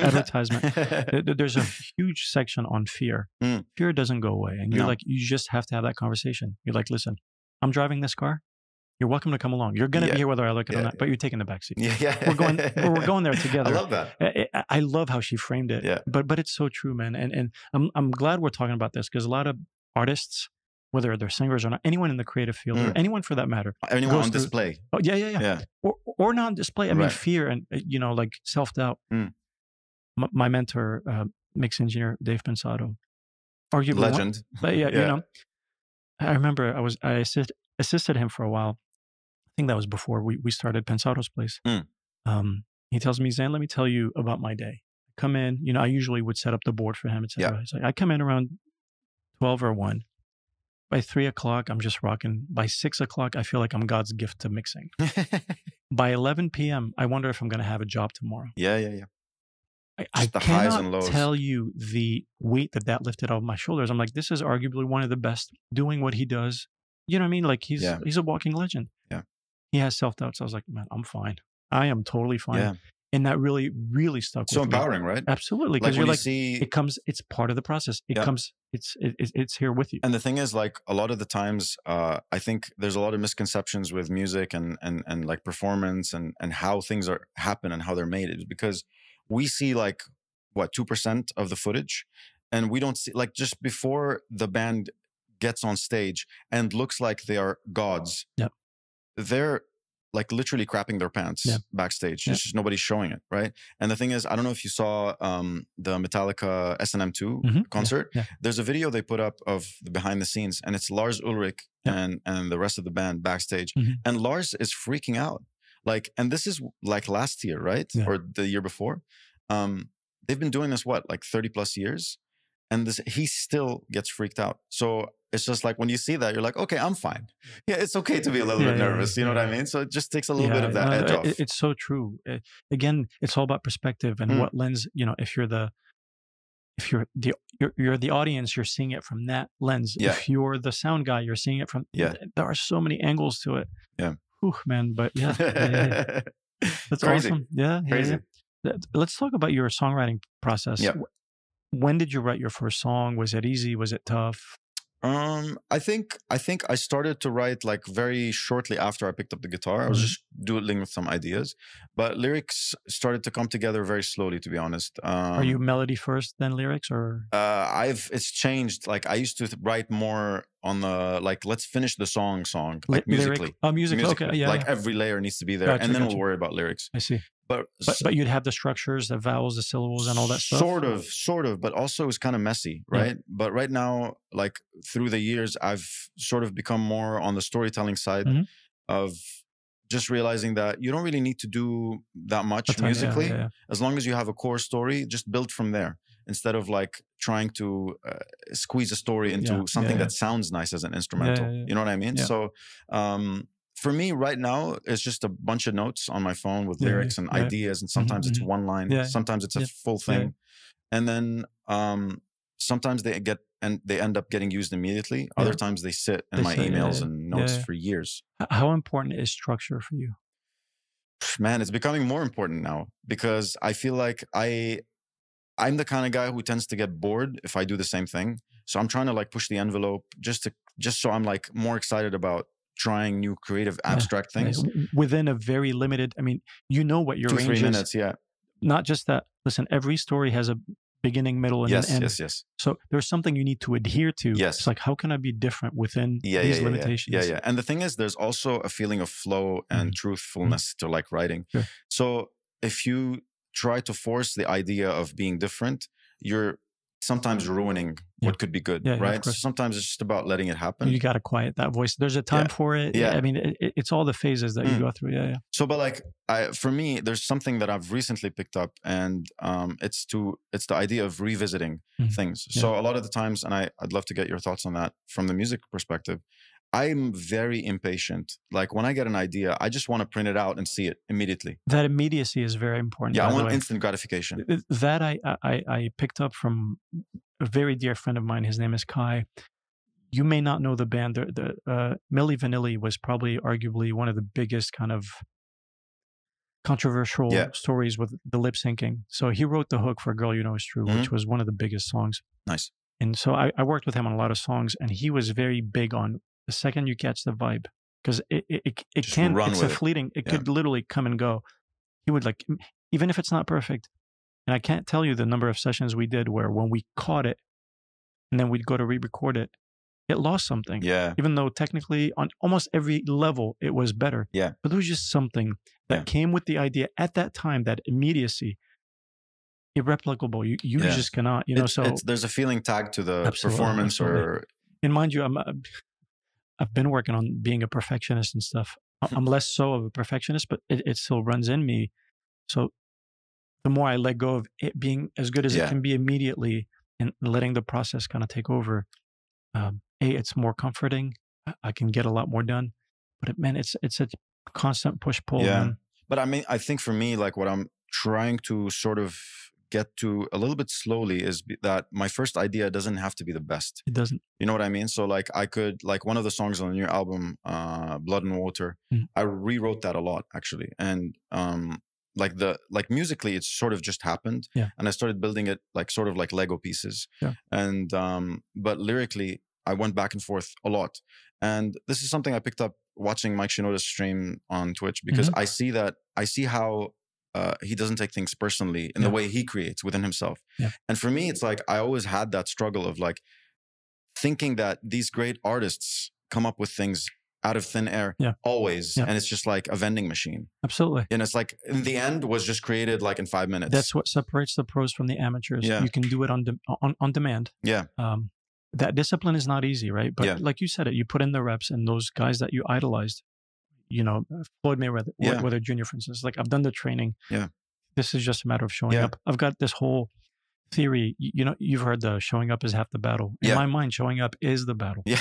advertisement. There's a huge section on fear. Fear doesn't go away. And you're like, you just have to have that conversation. You're like, listen, I'm driving this car. You're welcome to come along. You're going to be here whether I like it or not, but you're taking the backseat. We're going there together. I love that. I love how she framed it, but it's so true, man. And I'm glad we're talking about this because a lot of artists, whether they're singers or not, anyone in the creative field, or anyone for that matter. Anyone on display. Oh, yeah. Or not on display. I mean, fear and, you know, like self-doubt. My mentor, mix engineer, Dave Pensato. Arguably legend. But you know, I remember I assisted him for a while. I think that was before we started Pensato's Place. He tells me, Zan, let me tell you about my day. Come in, you know, I usually would set up the board for him, etc. He's like, I come in around 12 or 1. By 3 o'clock, I'm just rocking. By 6 o'clock, I feel like I'm God's gift to mixing. By 11 p.m., I wonder if I'm going to have a job tomorrow. I cannot tell you the weight that lifted off my shoulders. I'm like, this is arguably one of the best doing what he does. You know what I mean? Like he's a walking legend. He has self-doubts. I was like, man, I'm fine. I am totally fine. And that really, really stuck with me. So empowering, right? Absolutely. Because you're like, it comes, it's part of the process. It comes, it's here with you. And the thing is, like, a lot of the times, I think there's a lot of misconceptions with music and like performance and how things are happen and how they're made. It's because we see like, what, 2% of the footage, and we don't see, like, just before the band gets on stage and looks like they are gods, they're like literally crapping their pants backstage. It's just nobody's showing it, right? And the thing is, I don't know if you saw the Metallica S&M 2 concert. There's a video they put up of the behind the scenes, and it's Lars Ulrich and the rest of the band backstage. And Lars is freaking out. Like, and this is like last year, right? Or the year before. They've been doing this, what, like 30 plus years? And this, he still gets freaked out. So it's just like, when you see that, you're like, okay, I'm fine. Yeah, it's okay to be a little bit nervous. You know what I mean? So it just takes a little bit of that edge off. It's so true. Again, it's all about perspective and what lens. You know, if you're the, you're the audience, you're seeing it from that lens. If you're the sound guy, you're seeing it from. There are so many angles to it. Whew, man, but that's crazy. Awesome. Let's talk about your songwriting process. When did you write your first song? Was it easy? Was it tough? I think I started to write like very shortly after I picked up the guitar. I was just doodling with some ideas, but lyrics started to come together very slowly, to be honest. Are you melody first then lyrics, or? It's changed. Like, I used to write more on the, like, let's finish the song, like musically. Oh, musically. Okay, like every layer needs to be there, and then we'll worry about lyrics. I see. But you'd have the structures, the vowels, the syllables, and all that stuff? Sort of, but also it's kind of messy, right? But right now, like, through the years, I've sort of become more on the storytelling side of just realizing that you don't really need to do that much musically. As long as you have a core story, just build from there, instead of like trying to squeeze a story into something that sounds nice as an instrumental. You know what I mean? So... for me right now, it's just a bunch of notes on my phone with lyrics and ideas. And sometimes it's one line, sometimes it's a full thing. And then sometimes they end up getting used immediately. Other times they sit in my emails and notes for years. How important is structure for you? Man, it's becoming more important now, because I feel like I'm the kind of guy who tends to get bored if I do the same thing. So I'm trying to like push the envelope just so I'm like more excited about trying new creative abstract things within a very limited, I mean, you know what your range is. Not just that. Listen, every story has a beginning, middle, and an end. Yes. So there's something you need to adhere to. It's like, how can I be different within these limitations? And the thing is, there's also a feeling of flow and truthfulness to like writing. So if you try to force the idea of being different, you're sometimes ruining what could be good, right? So sometimes it's just about letting it happen. You got to quiet that voice. There's a time for it. I mean, it's all the phases that you go through. So, but like, for me, there's something that I've recently picked up, and it's the idea of revisiting things. So a lot of the times, and I'd love to get your thoughts on that from the music perspective, I'm very impatient. Like, when I get an idea, I just want to print it out and see it immediately. That immediacy is very important. I want instant gratification. That I picked up from a very dear friend of mine. His name is Kai. You may not know the band. Milli Vanilli was probably arguably one of the biggest kind of controversial stories with the lip syncing. So he wrote the hook for Girl You Know Is True, which was one of the biggest songs. Nice. And so I worked with him on a lot of songs, and he was very big on the second you catch the vibe, because it can, it's a fleeting, it could literally come and go. He would like, even if it's not perfect. And I can't tell you the number of sessions we did where when we caught it and then we'd go to re-record it, it lost something. Even though technically on almost every level, it was better. But there was just something that came with the idea at that time, that immediacy. Irreplicable. You just cannot, you know, so. There's a feeling tagged to the performance or. And mind you, I've been working on being a perfectionist and stuff. I'm less so of a perfectionist, but it still runs in me. So the more I let go of it being as good as it can be immediately and letting the process kind of take over, it's more comforting. I can get a lot more done, but man, it's a constant push-pull. But I mean, I think for me, like what I'm trying to sort of get to a little bit slowly is that my first idea doesn't have to be the best. It doesn't. You know what I mean? So like I could, like one of the songs on the new album, Blood and Water, I rewrote that a lot actually. And like musically, it's sort of just happened. Yeah. And I started building it like sort of like Lego pieces. Yeah. And but lyrically, I went back and forth a lot. And this is something I picked up watching Mike Shinoda's stream on Twitch, because I see that, I see how he doesn't take things personally in the way he creates within himself. Yeah. And for me, it's like, I always had that struggle of like thinking that these great artists come up with things out of thin air always. Yeah. And it's just like a vending machine. Absolutely. And it's like, in the end, was just created like in 5 minutes. That's what separates the pros from the amateurs. Yeah. You can do it on demand. Yeah. That discipline is not easy, right? But like you said, you put in the reps, and those guys that you idolized, you know, Floyd Mayweather, Mayweather Jr., for instance, like, I've done the training. Yeah. This is just a matter of showing up. I've got this whole theory, you know, you've heard the showing up is half the battle. In my mind, showing up is the battle. Yeah.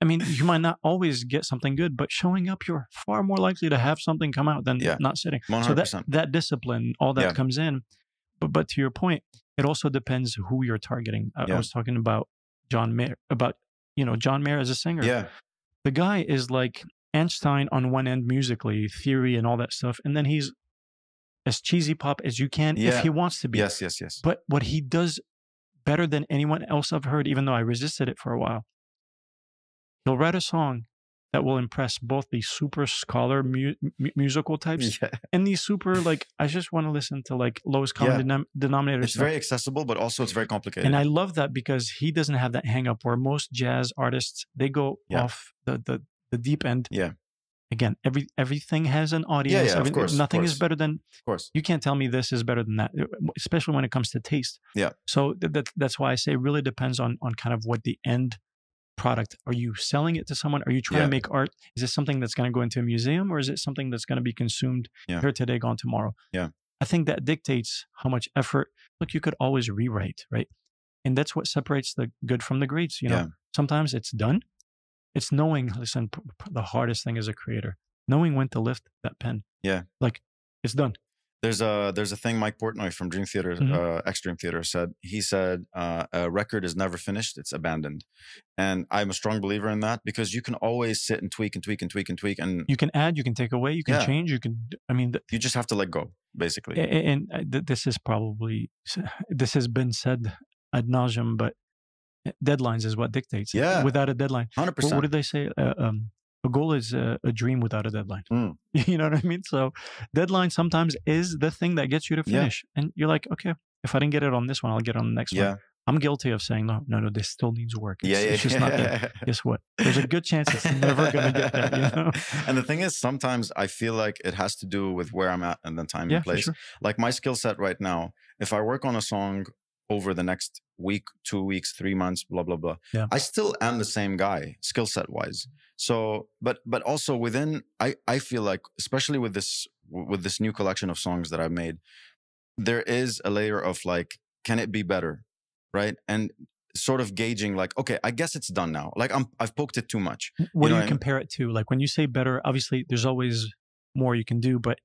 I mean, you might not always get something good, but showing up, you're far more likely to have something come out than not sitting. 100%. So that discipline, all that comes in. But to your point, it also depends who you're targeting. I was talking about John Mayer, you know, John Mayer as a singer. Yeah. The guy is like Einstein on one end musically, theory and all that stuff. And then he's as cheesy pop as you can if he wants to be. Yes, yes, yes. But what he does better than anyone else I've heard, even though I resisted it for a while, he'll write a song that will impress both the super scholar musical types and the super, like, I just want to listen to like lowest common denominator. It's very accessible, but also it's very complicated. And I love that, because he doesn't have that hang up where most jazz artists, they go off the deep end. Yeah. Again, everything has an audience. Yeah, yeah, of course, nothing is better than, of course. You can't tell me this is better than that, especially when it comes to taste. Yeah. So that's why I say it really depends on kind of what the end product. Are you selling it to someone? Are you trying to make art? Is it something that's going to go into a museum, or is it something that's going to be consumed here today, gone tomorrow? Yeah. I think that dictates how much effort. Look, you could always rewrite, right? And that's what separates the good from the greats. You know, sometimes it's done. It's knowing, listen, the hardest thing as a creator, knowing when to lift that pen. Yeah. Like, it's done. There's a thing Mike Portnoy from Dream Theater, ex-Dream Theater, said. He said, a record is never finished, it's abandoned. And I'm a strong believer in that, because you can always sit and tweak and tweak and tweak and tweak. And you can add, you can take away, you can change, you can, I mean. You just have to let go, basically. And this is probably, this has been said ad nauseum, but deadlines is what dictates. Yeah. Without a deadline. 100%. What did they say? A goal is a dream without a deadline. Mm. You know what I mean? So deadline sometimes is the thing that gets you to finish. Yeah. And you're like, okay, if I didn't get it on this one, I'll get it on the next one. I'm guilty of saying, no, this still needs work. It's just not there. Guess what? There's a good chance it's never going to get there. You know? And the thing is, sometimes I feel like it has to do with where I'm at and the time and place. Sure. Like my skill set right now, if I work on a song over the next week, 2 weeks, 3 months, blah, blah, blah. Yeah. I still am the same guy, skill set wise. So, but also within, I feel like, especially with this new collection of songs that I've made, there is a layer of like, can it be better? Right. And sort of gauging like, okay, I guess it's done now. Like I've poked it too much. What do you compare it to? Like when you say better, obviously there's always more you can do, but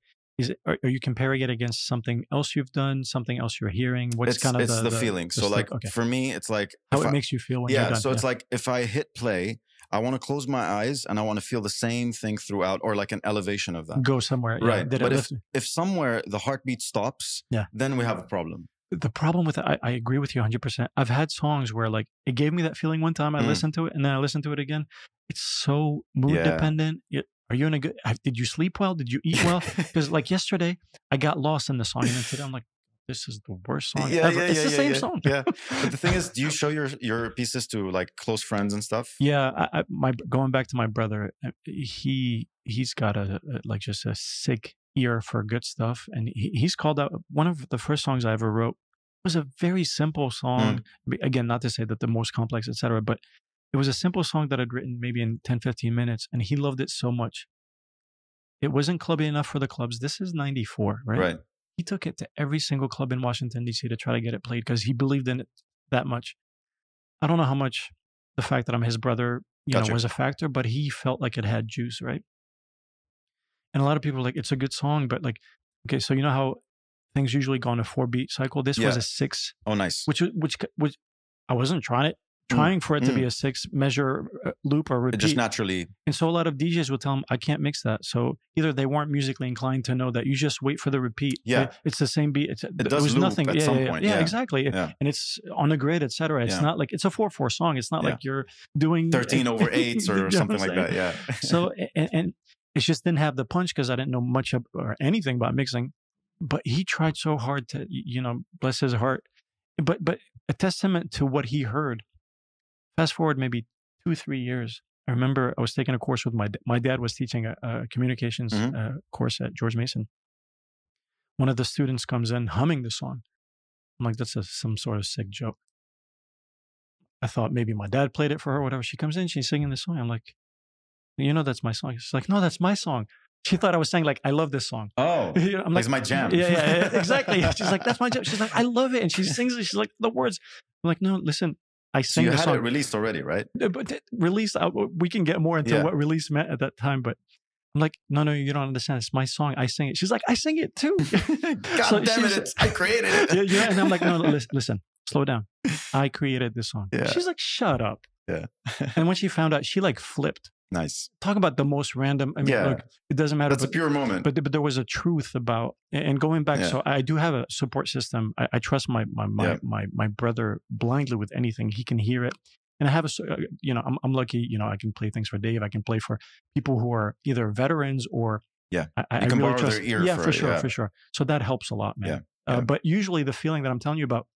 are you comparing it against something else you've done, something else you're hearing? It's the feeling. So like for me, it's like how it makes you feel when you're done. So it's like if I hit play, I want to close my eyes and I want to feel the same thing throughout, or like an elevation of that. Go somewhere. Right. Yeah. But if somewhere the heartbeat stops, then we have a problem. The problem with it, I agree with you 100%. I've had songs where like it gave me that feeling one time, I listened to it and then I listened to it again. It's so mood dependent. Are you in a good, did you sleep well? Did you eat well? Because like yesterday, I got lost in the song. And then today I'm like, this is the worst song ever. It's the same song. Yeah. But the thing is, do you show your pieces to like close friends and stuff? Yeah. Going back to my brother, he's got like just a sick ear for good stuff. And he's called out, one of the first songs I ever wrote was a very simple song. Again, not to say that the most complex, etc., but it was a simple song that I'd written maybe in 10, 15 minutes, and he loved it so much. It wasn't clubby enough for the clubs. This is 94, right? Right. He took it to every single club in Washington, D.C. to try to get it played because he believed in it that much. I don't know how much the fact that I'm his brother you know, was a factor, but he felt like it had juice, right? And a lot of people are like, it's a good song, but like, okay, so you know how things usually go on a 4-beat cycle? This was a 6. Oh, nice. Which I wasn't trying it. trying for it to be a 6-measure loop or repeat. Just naturally. And so a lot of DJs would tell them, I can't mix that. So either they weren't musically inclined to know that you just wait for the repeat. Yeah. It's the same beat. It's, it does loop nothing. At some point. Yeah, exactly. Yeah. And it's on a grid, et cetera. It's not like, it's a 4-4 song. It's not like you're doing 13 over 8s or something like that. Yeah. So, and it just didn't have the punch because I didn't know much of, or anything about mixing. But he tried so hard to, you know, bless his heart. But a testament to what he heard. Fast forward maybe 2-3 years. I remember I was taking a course with my dad was teaching a communications course at George Mason. One of the students comes in humming the song. I'm like, that's some sort of sick joke. I thought maybe my dad played it for her or whatever. She comes in, she's singing this song. I'm like, you know, that's my song. She's like, no, that's my song. She thought I was saying like, I love this song. Oh, I'm like, it's my jam. Yeah, yeah, exactly. She's like, that's my jam. She's like, I love it. And she sings it. She's like, the words. I'm like, no, listen. I sang the song. You had it released already, right? But released, we can get more into what release meant at that time, but I'm like, no, no, you don't understand. It's my song. I sing it. She's like, I sing it too. God damn it. I created it. Yeah, and I'm like, no, listen, slow down. I created this song. Yeah. She's like, shut up. Yeah. And when she found out, she like flipped. Nice. Talk about the most random. I mean, look, it doesn't matter. That's a pure moment. But there was a truth about, and going back, so I do have a support system. I trust my brother blindly with anything. He can hear it. And I have a, you know, I'm lucky, you know, I can play things for Dave. I can play for people who are either veterans or. Yeah. I can really borrow their ear. Yeah, for sure. So that helps a lot, man. Yeah. But usually the feeling that I'm telling you about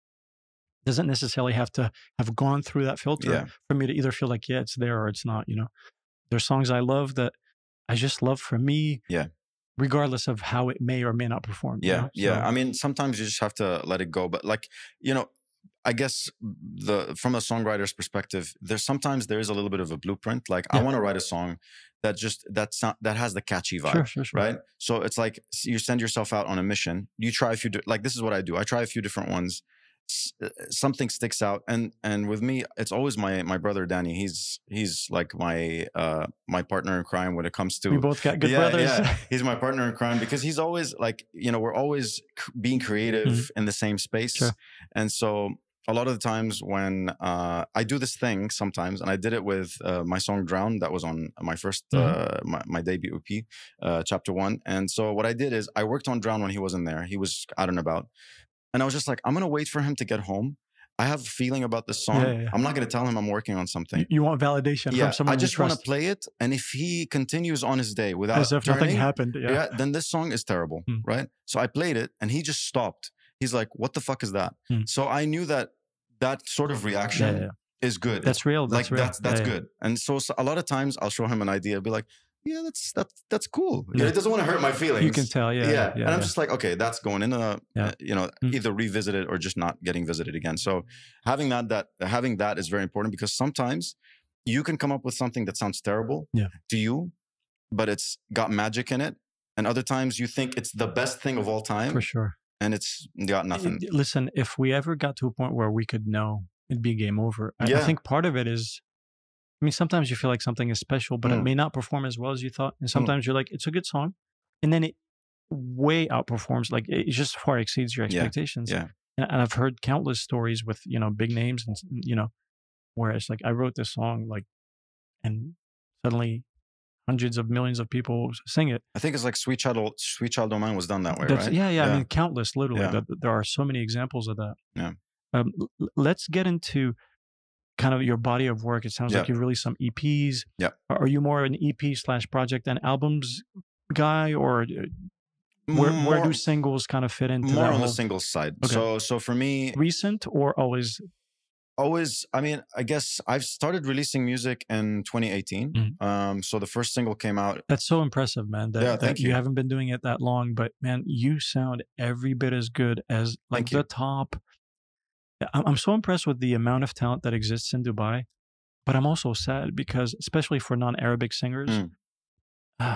doesn't necessarily have to have gone through that filter for me to either feel like, yeah, it's there or it's not, you know. There's songs I love that I just love for me, regardless of how it may or may not perform. Yeah, you know? So, I mean, sometimes you just have to let it go. But like, you know, I guess from a songwriter's perspective, sometimes there is a little bit of a blueprint. Like I want to write a song that just that has the catchy vibe, right? So it's like you send yourself out on a mission. You try a few, like this is what I do. I try a few different ones. Something sticks out, and with me it's always my brother Danny. He's like my partner in crime when it comes to, we both got good brothers. He's my partner in crime because he's always like, you know, we're always being creative in the same space, and so a lot of the times when I do this thing sometimes, and I did it with my song Drown that was on my first my debut EP, Chapter 1. And so what I did is I worked on Drown when he wasn't there. He was out and about. And I was just like, I'm going to wait for him to get home. I have a feeling about this song. I'm not going to tell him I'm working on something. You want validation from someone. I just want to play it. And if he continues on his day without nothing happened, then this song is terrible, right? So I played it and he just stopped. He's like, what the fuck is that? So I knew that that sort of reaction is good. That's real. That's like, real. That's good. And so a lot of times I'll show him an idea. I'll be like, yeah, that's cool. Yeah. It doesn't want to hurt my feelings. You can tell, and I'm just like, okay, that's going in. You know, either revisit it or just not getting visited again. So having that is very important, because sometimes you can come up with something that sounds terrible to you, but it's got magic in it. And other times you think it's the best thing of all time, for sure, and it's got nothing. Listen, if we ever got to a point where we could know, it'd be game over. I think part of it is, I mean, sometimes you feel like something is special, but it may not perform as well as you thought. And sometimes you're like, it's a good song. And then it way outperforms, like it just far exceeds your expectations. Yeah. And I've heard countless stories with, you know, big names and, you know, where it's like, I wrote this song, like, and suddenly hundreds of millions of people sing it. I think it's like Sweet Child O' Mine was done that way, right? Yeah. I mean, countless, literally. There are so many examples of that. Yeah. Let's get into kind of your body of work. It sounds like you've released some EPs. Yeah. Are you more an EP/project and albums guy, or where do singles kind of fit into that? More on the singles side. Okay. So for me, recent or always? Always. I mean, I guess I've started releasing music in 2018. So the first single came out. That's so impressive, man. Thank you. You haven't been doing it that long, but man, you sound every bit as good as like the top. I'm so impressed with the amount of talent that exists in Dubai, but I'm also sad because, especially for non-Arabic singers,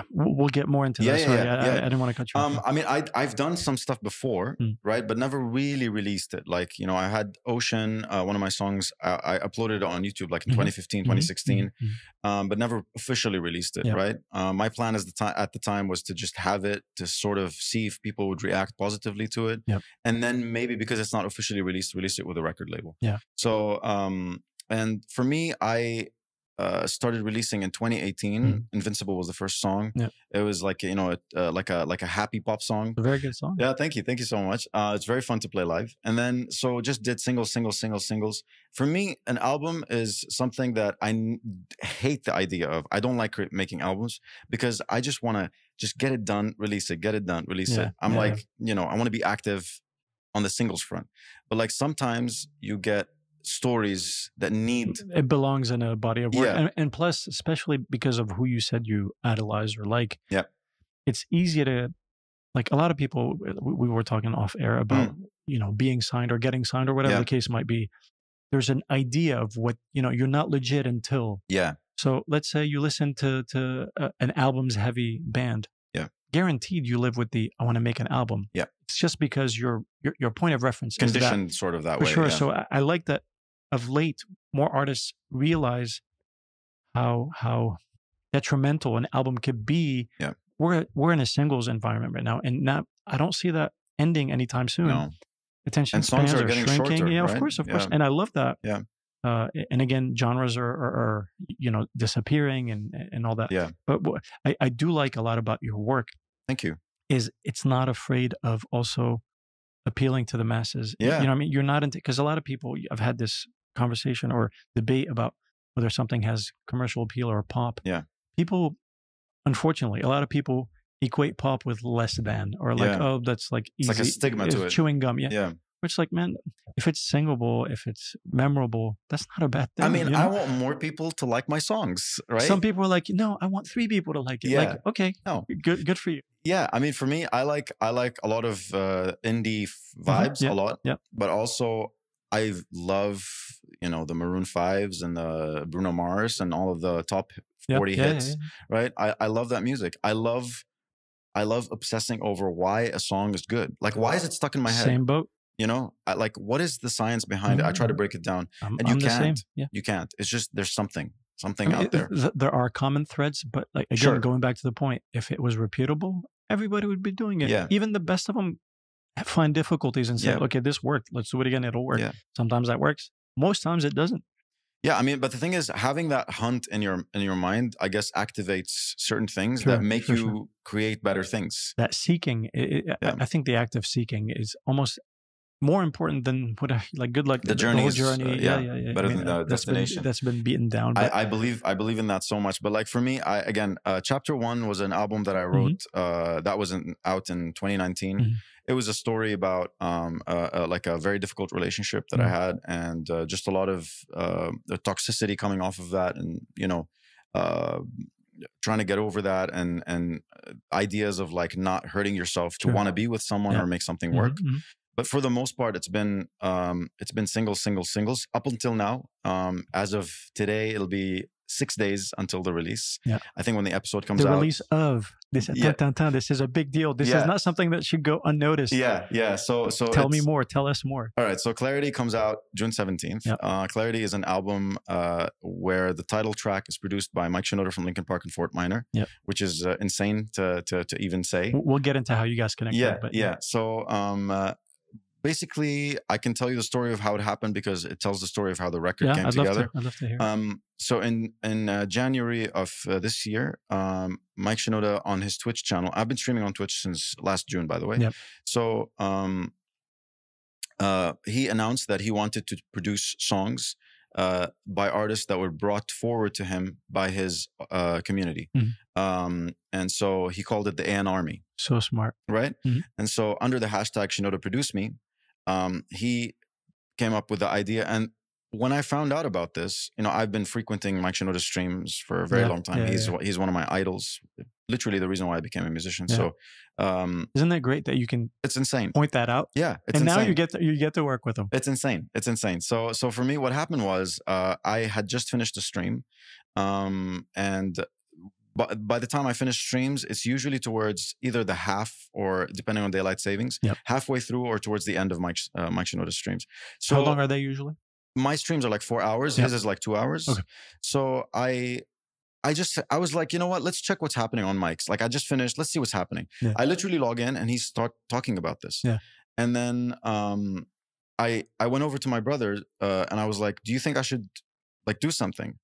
we'll get more into that. Sorry, I didn't want to cut you off. I mean, I've done some stuff before, right? But never really released it. Like, you know, I had Ocean, one of my songs, I uploaded it on YouTube like in 2015, 2016, but never officially released it, right? My plan at the time was to just have it to sort of see if people would react positively to it. And then maybe because it's not officially released, release it with a record label. So And for me, I started releasing in 2018. Invincible was the first song. Yeah. It was like, you know, like a happy pop song. A very good song. Yeah, thank you. Thank you so much. It's very fun to play live. And then, so just did singles. For me, an album is something that I hate the idea of. I don't like making albums because I just want to just get it done, release it, get it done, release it. I'm like, you know, I want to be active on the singles front. But like sometimes you get stories that need it belongs in a body of work, and plus, especially because of who you said you idolize or like, it's easier to, like, a lot of people, we were talking off air about you know, being signed or getting signed or whatever the case might be. There's an idea of what, you know, you're not legit until so let's say you listen to an album's heavy band, guaranteed you live with the I want to make an album. It's just because your point of reference conditioned is that, sort of that way. Sure. So I like that. Of late, more artists realize how detrimental an album could be. We're in a singles environment right now, and I don't see that ending anytime soon. Attention spans are shrinking. Shorter, right? Of course. And I love that. And again, genres are you know, disappearing and all that. But what I do like a lot about your work, thank you, is it's not afraid of also appealing to the masses. You know what I mean? You're not into, because a lot of people, I've had this conversation or debate about whether something has commercial appeal or pop. People, unfortunately, a lot of people equate pop with less than, or like, oh, that's like easy. It's like a stigma to it. Chewing gum. Which, like, man, if it's singable, if it's memorable, that's not a bad thing. I mean, you know? I want more people to like my songs, right? Some people are like, no, I want 3 people to like it. Like, okay, good for you. I mean, for me, I like a lot of indie vibes, a lot. But also, I love, you know, the Maroon 5s and the Bruno Mars and all of the top 40 hits, right? I love that music. I love obsessing over why a song is good. Like, why is it stuck in my head? Same boat. You know, like, what is the science behind it? I try to break it down, and you can't. You can't. It's just there's something I mean, out there. There are common threads, but, like, again, going back to the point, if it was reputable, everybody would be doing it. Even the best of them find difficulties and say, "Okay, this worked. Let's do it again. It'll work." Sometimes that works. Most times it doesn't. I mean, but the thing is, having that hunt in your mind, I guess, activates certain things that make you create better things. That seeking, I think the act of seeking is almost more important than whatever, like, good luck. The journey, better than the destination. That's been beaten down. I believe in that so much. But, like, for me, again, Chapter One was an album that I wrote that was out in 2019. It was a story about like a very difficult relationship that I had, and just a lot of the toxicity coming off of that, and, you know, trying to get over that, and ideas of, like, not hurting yourself to want to be with someone or make something work. But for the most part, it's been singles up until now. As of today, it'll be 6 days until the release. I think when the episode comes out. The release of this. This is a big deal. This is not something that should go unnoticed. So tell me more. Tell us more. All right. So Clarity comes out June 17th. Clarity is an album where the title track is produced by Mike Shinoda from Linkin Park and Fort Minor, which is insane to even say. We'll get into how you guys connect. So. Basically, I can tell you the story of how it happened because it tells the story of how the record came together. I'd love to hear. So in January of this year, Mike Shinoda on his Twitch channel, I've been streaming on Twitch since last June, by the way. So he announced that he wanted to produce songs by artists that were brought forward to him by his community. And so he called it the A&R Army. So smart. Right? And so under the hashtag Shinoda Produce Me, he came up with the idea. And when I found out about this, you know, I've been frequenting Mike Shinoda's streams for a very long time. He's one of my idols. Literally the reason why I became a musician. So isn't that great that you can? It's insane. Point that out. It's insane. Now you get to work with him. It's insane. It's insane. So for me, what happened was I had just finished a stream, and by the time I finish streams, it's usually towards either the half or, depending on daylight savings, halfway through or towards the end of Mike Shinoda's streams. So how long are they usually? My streams are like 4 hours. His is like 2 hours. So I was like, you know what? Let's check what's happening on Mike's. Like, I just finished. Let's see what's happening. I literally log in and he start talking about this. And then I went over to my brother and I was like, do you think I should like do something.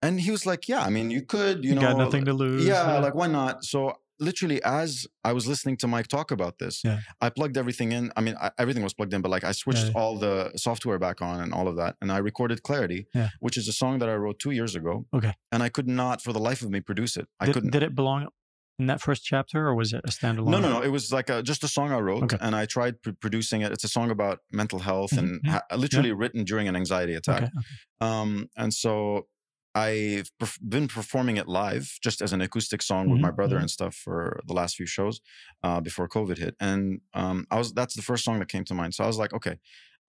And he was like, yeah, I mean, you could, you know, got nothing to lose. Yeah, yeah, like why not? So literally, as I was listening to Mike talk about this, yeah, I plugged everything in. I mean, everything was plugged in, but like I switched all the software back on and all of that. And I recorded Clarity, which is a song that I wrote 2 years ago. Okay. And I could not, for the life of me, produce it. I couldn't. Did it belong in that first chapter, or was it a standalone? No, no, no. It was like a, just a song I wrote, and I tried producing it. It's a song about mental health and literally written during an anxiety attack. Okay. And so I've been performing it live just as an acoustic song with my brother and stuff for the last few shows before COVID hit. And that's the first song that came to mind. So I was like, okay,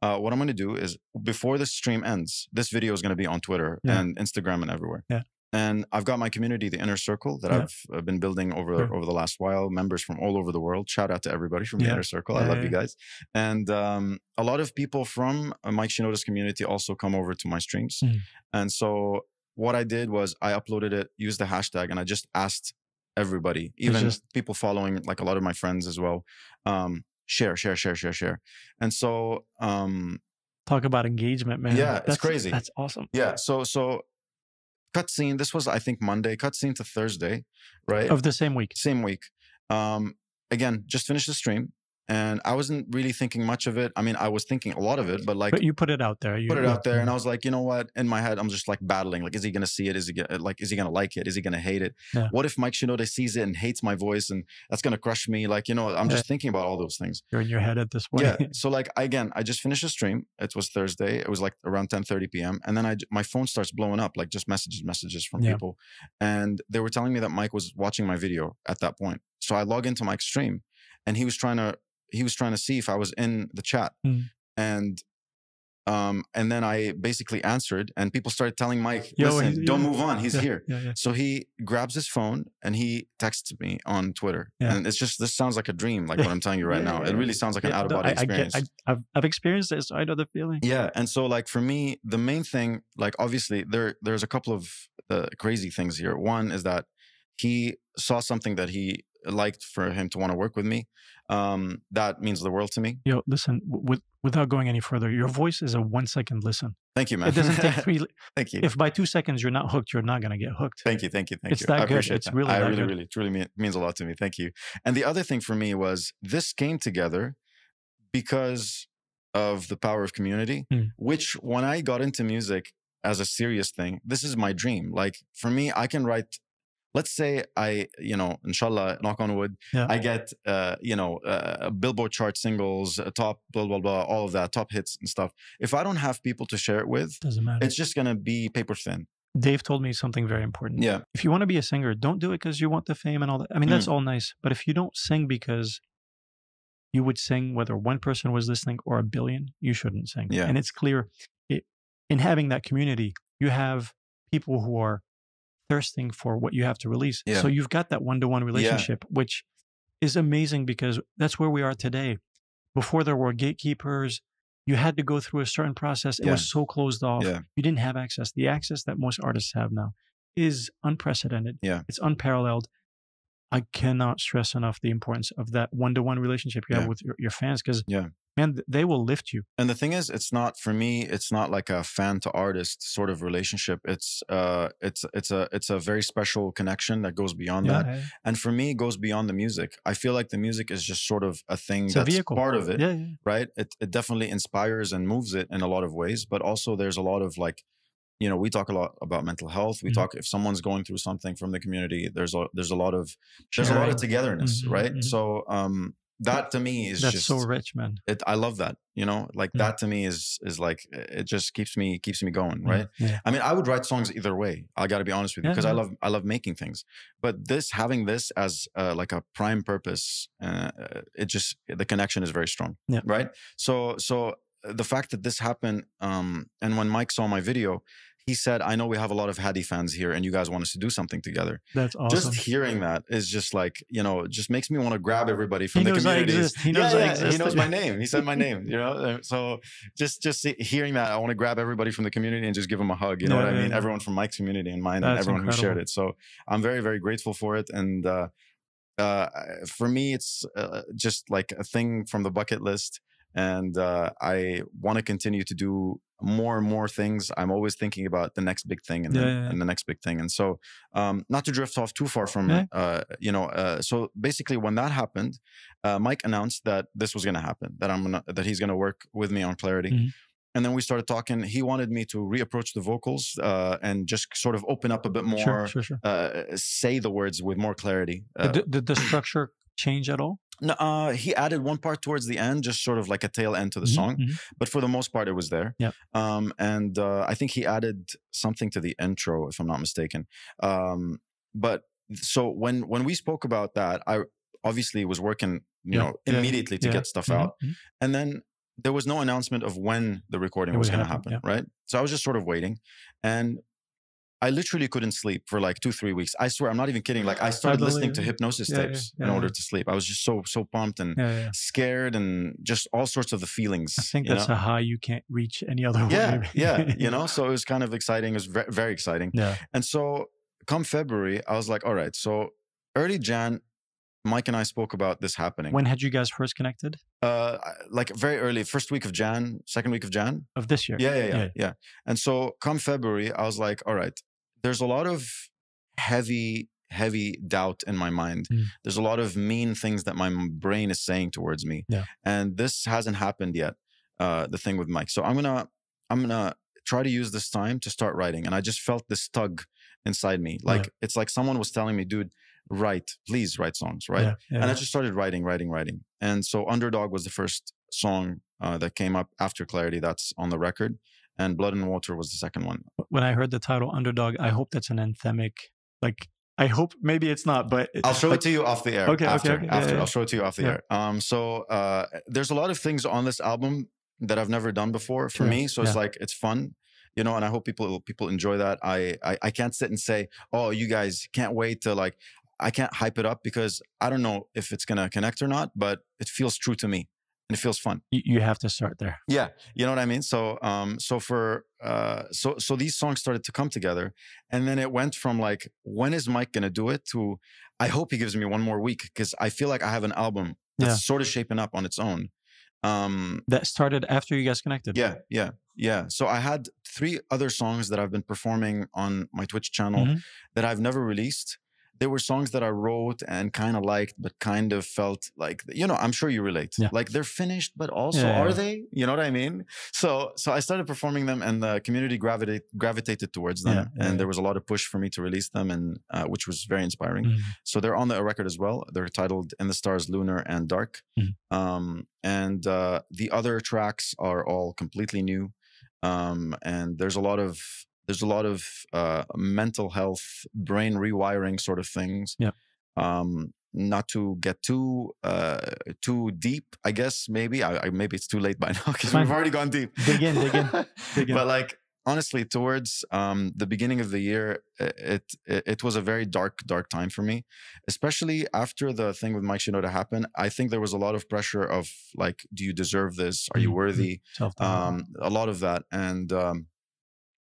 what I'm going to do is before this stream ends, this video is going to be on Twitter and Instagram and everywhere. Yeah. And I've got my community, the inner circle that I've been building over the last while, members from all over the world. Shout out to everybody from the inner circle. I love you guys. And a lot of people from Mike Shinoda's community also come over to my streams. And so what I did was I uploaded it, used the hashtag, and I just asked everybody, even people following, like a lot of my friends as well, share, share, share, share, share. And so... talk about engagement, man. Yeah, it's crazy. That's awesome. Yeah, so cutscene, this was, I think, Monday, cutscene to Thursday, right? Of the same week. Same week. Again, just finished the stream. And I wasn't really thinking much of it. I mean, I was thinking a lot of it, but like... But you put it out there. You put it out there. And I was like, you know what? In my head, I'm just like battling. Like, is he going to see it? Is he going to like it? Is he going to hate it? Yeah. What if Mike Shinoda sees it and hates my voice and that's going to crush me? Like, you know, I'm just thinking about all those things. You're in your head at this point. Yeah. So like, again, I just finished a stream. It was Thursday. It was like around 10:30 p.m. And then my phone starts blowing up, like just messages from people. And they were telling me that Mike was watching my video at that point. So I log into Mike's stream and he was trying to... He was trying to see if I was in the chat. And then I basically answered and people started telling Mike, listen, don't move on. He's here. So he grabs his phone and he texts me on Twitter. And it's just, this sounds like a dream, like what I'm telling you right now. It really sounds like an out-of-body experience. I've experienced it, so I know the feeling. Yeah. And so like for me, the main thing, like obviously there's a couple of crazy things here. One is that he saw something that he liked for him to want to work with me. That means the world to me. Yo, listen, without going any further, your voice is a 1 second listen. Thank you, man. It doesn't take three. Thank you. If by 2 seconds you're not hooked, you're not going to get hooked. Thank you, thank you, thank you. It's that good. It's really that good. It really, truly means a lot to me. Thank you. And the other thing for me was this came together because of the power of community, which when I got into music as a serious thing, this is my dream. Like for me, I can write... Let's say I, you know, inshallah, knock on wood, I get, you know, Billboard chart singles, top, blah, blah, blah, all of that, top hits and stuff. If I don't have people to share it with, doesn't matter. It's just going to be paper thin. Dave told me something very important. Yeah. If you want to be a singer, don't do it because you want the fame and all that. I mean, that's all nice. But if you don't sing because you would sing whether one person was listening or a billion, you shouldn't sing. Yeah. And it's clear in having that community, you have people who are thirsting for what you have to release. So you've got that one-to-one relationship, which is amazing because that's where we are today. Before there were gatekeepers, you had to go through a certain process. It was so closed off. You didn't have access. The access that most artists have now is unprecedented. It's unparalleled. I cannot stress enough the importance of that one-to-one relationship you have with your fans because man, they will lift you. And the thing is, it's not, for me, it's not like a fan to artist sort of relationship. It's a very special connection that goes beyond that. And for me, it goes beyond the music. I feel like the music is just sort of a thing, it's that's a vehicle, part of it, right? It definitely inspires and moves it in a lot of ways, but also there's a lot of like, you know, we talk a lot about mental health. We talk, if someone's going through something from the community, there's a lot of togetherness, right? So that to me is just so rich, man. I love that, you know, like that to me is like, it just keeps me going, right? I mean, I would write songs either way. I got to be honest with you because I love making things, but having this as like a prime purpose, it just, the connection is very strong, right? So the fact that this happened, and when Mike saw my video, he said, I know we have a lot of Hadi fans here and you guys want us to do something together. That's awesome. Just hearing that is just like, you know, just makes me want to grab everybody from the community. He knows my name. He said my name, you know? So just hearing that, I want to grab everybody from the community and just give them a hug. You know what I mean? Everyone from Mike's community and mine and everyone who shared it. So I'm very, very grateful for it. And for me, it's just like a thing from the bucket list. And I want to continue to do more and more things. I'm always thinking about the next big thing and, and the next big thing. And so not to drift off too far from it, you know, so basically when that happened, Mike announced that this was going to happen, that he's going to work with me on Clarity. Mm-hmm. And then we started talking. He wanted me to reapproach the vocals and just sort of open up a bit more, say the words with more clarity. Did the structure change at all? No, he added one part towards the end, just sort of like a tail end to the song. But for the most part, it was there. And I think he added something to the intro, if I'm not mistaken. But so when we spoke about that, I obviously was working, you know, immediately to get stuff out. And then there was no announcement of when the recording was going to happen, right? So I was just sort of waiting. And I literally couldn't sleep for like 2-3 weeks. I swear, I'm not even kidding. Like I started listening to hypnosis tapes in order to sleep. I was just so pumped and scared and just all sorts of the feelings. I think that's a high you can't reach any other way. You know, so it was kind of exciting. It was very exciting. And so come February, I was like, all right, so early Jan, Mike and I spoke about this happening. When had you guys first connected? Like very early, first week of Jan, second week of Jan. Of this year? Yeah. And so come February, I was like, all right, there's a lot of heavy doubt in my mind. There's a lot of mean things that my brain is saying towards me. And this hasn't happened yet, the thing with Mike. So I'm gonna try to use this time to start writing. And I just felt this tug inside me. Like it's like someone was telling me, dude, write, please write songs, right? And I just started writing. And so Underdog was the first song that came up after Clarity that's on the record. And Blood and Water was the second one. When I heard the title Underdog, I hope that's an anthemic, like, I hope, maybe it's not, but... I'll show it to you off the air. Okay, after. I'll show it to you off the air. So there's a lot of things on this album that I've never done before for me. So it's like, it's fun, you know, and I hope people enjoy that. I can't sit and say, oh, you guys can't wait to like, I can't hype it up because I don't know if it's going to connect or not, but it feels true to me. And it feels fun. You have to start there. Yeah, you know what I mean. So, so these songs started to come together, and then it went from like, when is Mike gonna do it? To, I hope he gives me one more week because I feel like I have an album that's sort of shaping up on its own. That started after you guys connected. Yeah. So I had 3 other songs that I've been performing on my Twitch channel that I've never released. There were songs that I wrote and kind of liked, but kind of felt like, you know, I'm sure you relate. Like they're finished, but also are they? You know what I mean? So I started performing them, and the community gravitated towards them, and there was a lot of push for me to release them, and which was very inspiring. So they're on the record as well. They're titled "In the Stars, Lunar," and "Dark," and the other tracks are all completely new, and there's a lot of mental health, brain rewiring sort of things. Not to get too deep, I guess, maybe. Maybe it's too late by now because we've already gone deep. Dig in. But like, honestly, towards the beginning of the year, it was a very dark time for me, especially after the thing with Mike Shinoda happened. I think there was a lot of pressure of like, do you deserve this? Are you worthy? A lot of that. And...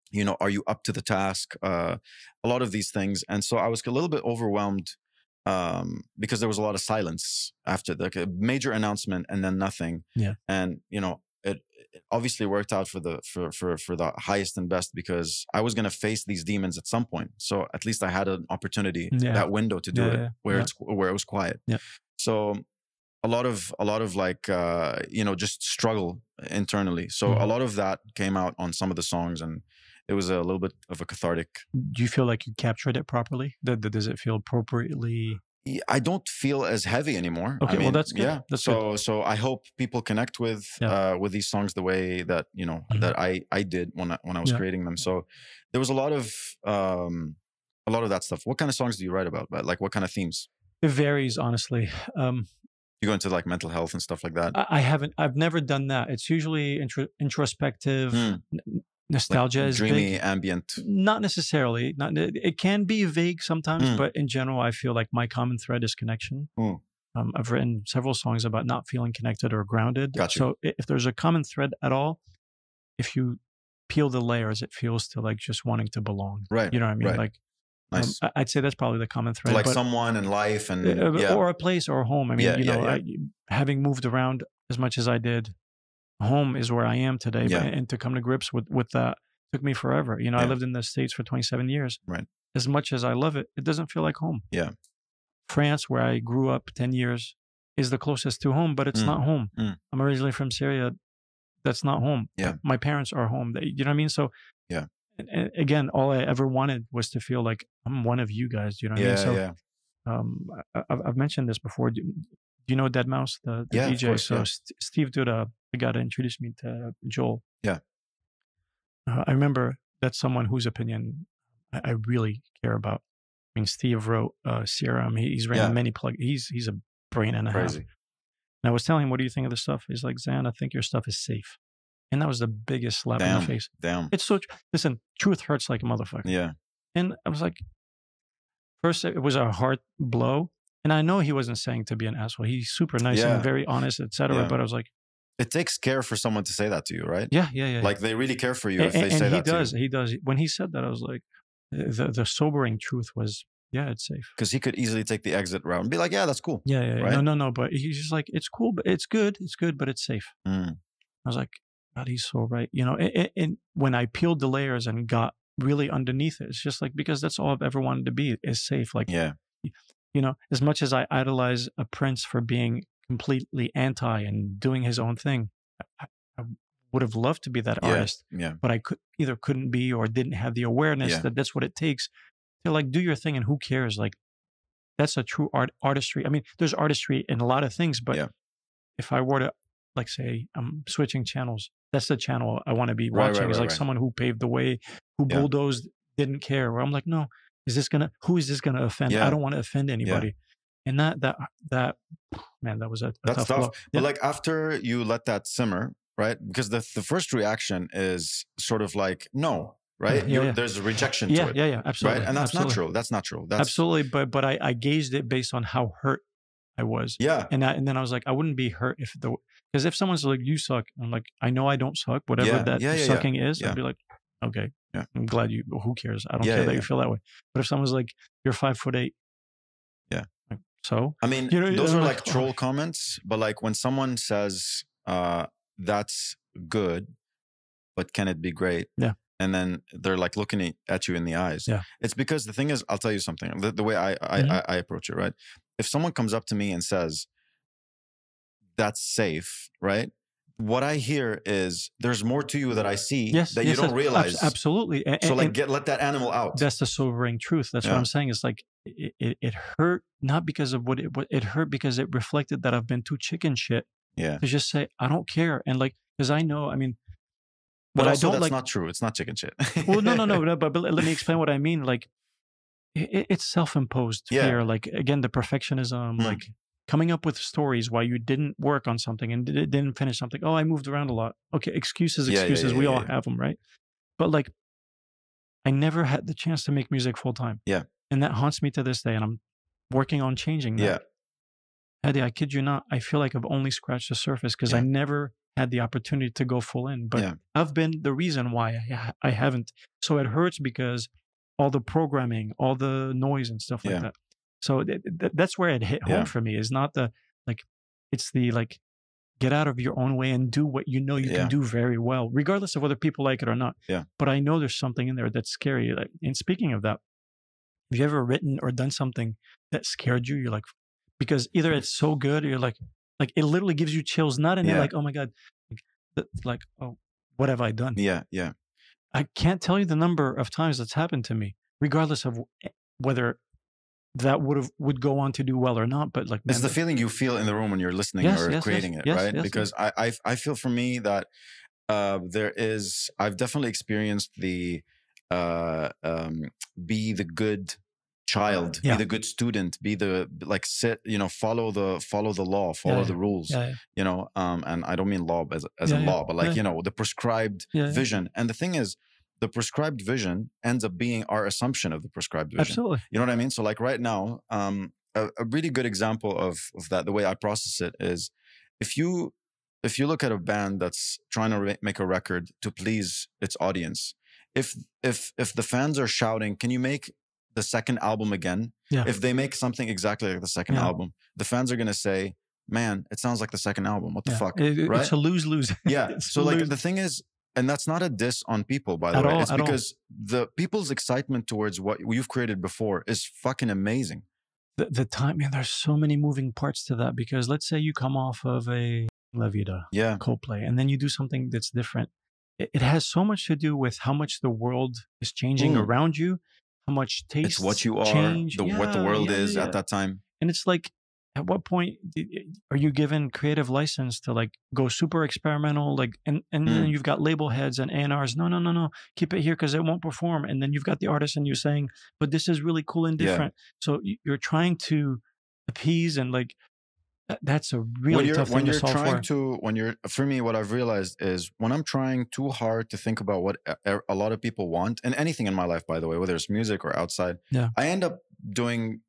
you know, are you up to the task? A lot of these things. And so I was a little bit overwhelmed because there was a lot of silence after the major announcement and then nothing. And, you know, it obviously worked out for the highest and best because I was going to face these demons at some point. So at least I had an opportunity, that window to do where it was quiet. So a lot of like, you know, just struggle internally. So a lot of that came out on some of the songs, and it was a little bit of a cathartic. Do you feel like you captured it properly? Does it feel appropriately? I don't feel as heavy anymore. Okay, I mean, well, that's good. So I hope people connect with these songs the way that, you know, that I did when I was creating them. So there was a lot of that stuff. What kind of songs do you write about? Like, what kind of themes? It varies, honestly. You go into like mental health and stuff like that. I haven't. I've never done that. It's usually introspective. Nostalgia like is dreamy, vague. Ambient. Not necessarily. It can be vague sometimes, but in general, I feel like my common thread is connection. I've written several songs about not feeling connected or grounded. So if there's a common thread at all, if you peel the layers, it feels to like just wanting to belong. You know what I mean? Like. Nice. I'd say that's probably the common thread. Like someone and life and... Or a place or a home. I mean, you know, having moved around as much as I did, home is where I am today. Yeah. And to come to grips with that took me forever. You know, yeah. I lived in the States for 27 years. Right. As much as I love it, it doesn't feel like home. Yeah. France, where I grew up 10 years, is the closest to home, but it's not home. I'm originally from Syria. That's not home. Yeah. My parents are home. They, you know what I mean? So yeah. And again, all I ever wanted was to feel like I'm one of you guys. You know what I mean? So yeah. I've mentioned this before. Do you know Deadmau5, the DJ? Of course, so yeah. Steve Duda, the guy that introduced me to Joel. Yeah. I remember that's someone whose opinion I really care about. I mean, Steve wrote Serum. He's written many plugs. He's a brain and a half. Crazy. And I was telling him, what do you think of this stuff? He's like, Zan, I think your stuff is safe. And that was the biggest slap in the face. Damn. It's so, listen, truth hurts like a motherfucker. Yeah. And I was like, first, it was a hard blow. And I know he wasn't saying to be an asshole. He's super nice and very honest, etc. Yeah. But I was like, it takes care for someone to say that to you, right? Yeah, yeah, yeah. Like they really care for you if they say that to you. And he does. When he said that, I was like, the sobering truth was, yeah, it's safe. Because he could easily take the exit route and be like, yeah, that's cool. Yeah, yeah, right? No. But he's just like, it's cool, but it's good, but it's safe. I was like, God, he's so right. You know, and when I peeled the layers and got really underneath it, it's just like, because that's all I've ever wanted to be is safe. Like, yeah, you know, as much as I idolize a Prince for being completely anti and doing his own thing, I would have loved to be that artist, but I either couldn't be or didn't have the awareness that that's what it takes. They're like, do your thing and who cares? Like, that's a true artistry. I mean, there's artistry in a lot of things, but if I were to, like, say I'm switching channels, that's the channel I want to be watching. It's like someone who paved the way, who bulldozed, didn't care. Where I'm like, no, who is this gonna offend? I don't want to offend anybody. And that man, that was a tough blow. But like, after you let that simmer, right? Because the first reaction is sort of like, no. Right? There's a rejection to it. Yeah, yeah, absolutely. Right? And that's not true. That's not true. That's... Absolutely. But I gauged it based on how hurt I was. Yeah. And then I was like, I wouldn't be hurt if the, because if someone's like, you suck, I'm like, I know I don't suck, whatever sucking is, I'd be like, okay, I'm glad you, who cares? I don't care that you feel that way. But if someone's like, you're 5'8". Yeah. Like, so? I mean, you know, those are like troll comments, but like when someone says, that's good, but can it be great? Yeah. And then they're like looking at you in the eyes. Yeah. It's because the thing is, I'll tell you something, the way I approach it, right? If someone comes up to me and says, that's safe, right? What I hear is, there's more to you that I see that you don't realize. Absolutely. And, so like, let that animal out. That's the sobering truth. That's what I'm saying. It's like, it hurt, not because of what it hurt, because it reflected that I've been too chicken shit. Yeah. To just say, I don't care. And like, because I know, I mean, but also, I don't that's like, not true. It's not chicken shit. Well, no. But let me explain what I mean. Like, it's self-imposed fear. Like, again, the perfectionism, like coming up with stories why you didn't work on something and didn't finish something. Oh, I moved around a lot. Okay, excuses. We all have them, right? But like, I never had the chance to make music full-time. Yeah. And that haunts me to this day. And I'm working on changing that. Yeah. Hadi, I kid you not, I feel like I've only scratched the surface because I never had the opportunity to go full in, but I've been the reason why I haven't. So it hurts because all the programming, all the noise and stuff like that. So that's where it hit home for me. Is not the, like, it's the, like, get out of your own way and do what you know you can do very well, regardless of whether people like it or not. Yeah. But I know there's something in there that's scary. Like, and speaking of that, have you ever written or done something that scared you? You're like, because either it's so good or you're like, it literally gives you chills, not any like, oh my God, like, oh, what have I done? Yeah, yeah. I can't tell you the number of times that's happened to me, regardless of whether that would go on to do well or not. But like, man, it's the feeling you feel in the room when you're listening or creating it, right? Because I feel for me that I've definitely experienced the be the good child, be the good student, be the, like, sit, you know, follow the law, follow the rules, you know, and I don't mean law as in law, but like, you know, the prescribed vision. And the thing is, the prescribed vision ends up being our assumption of the prescribed vision. Absolutely. You know what I mean? So like right now, a really good example of that, the way I process it is, if you look at a band that's trying to make a record to please its audience, if the fans are shouting, can you make the second album again, if they make something exactly like the second album, the fans are going to say, man, it sounds like the second album. What the fuck? Right? It's a lose-lose. Yeah. So like the thing is, and that's not a diss on people, by the way. It's because the people's excitement towards what you've created before is fucking amazing. The time, man, there's so many moving parts to that, because let's say you come off of a La Vida, Coldplay, and then you do something that's different. It has so much to do with how much the world is changing around you, how much taste, what you are, what the world is at that time. And it's like, at what point are you given creative license to like go super experimental? Like, and then you've got label heads and A&Rs. No, no, no, no. Keep it here because it won't perform. And then you've got the artist and you're saying, but this is really cool and different. Yeah. So you're trying to appease, and like, that's a really tough thing to solve for me, what I've realized is when I'm trying too hard to think about what a lot of people want, and anything in my life, by the way, whether it's music or outside, I end up doing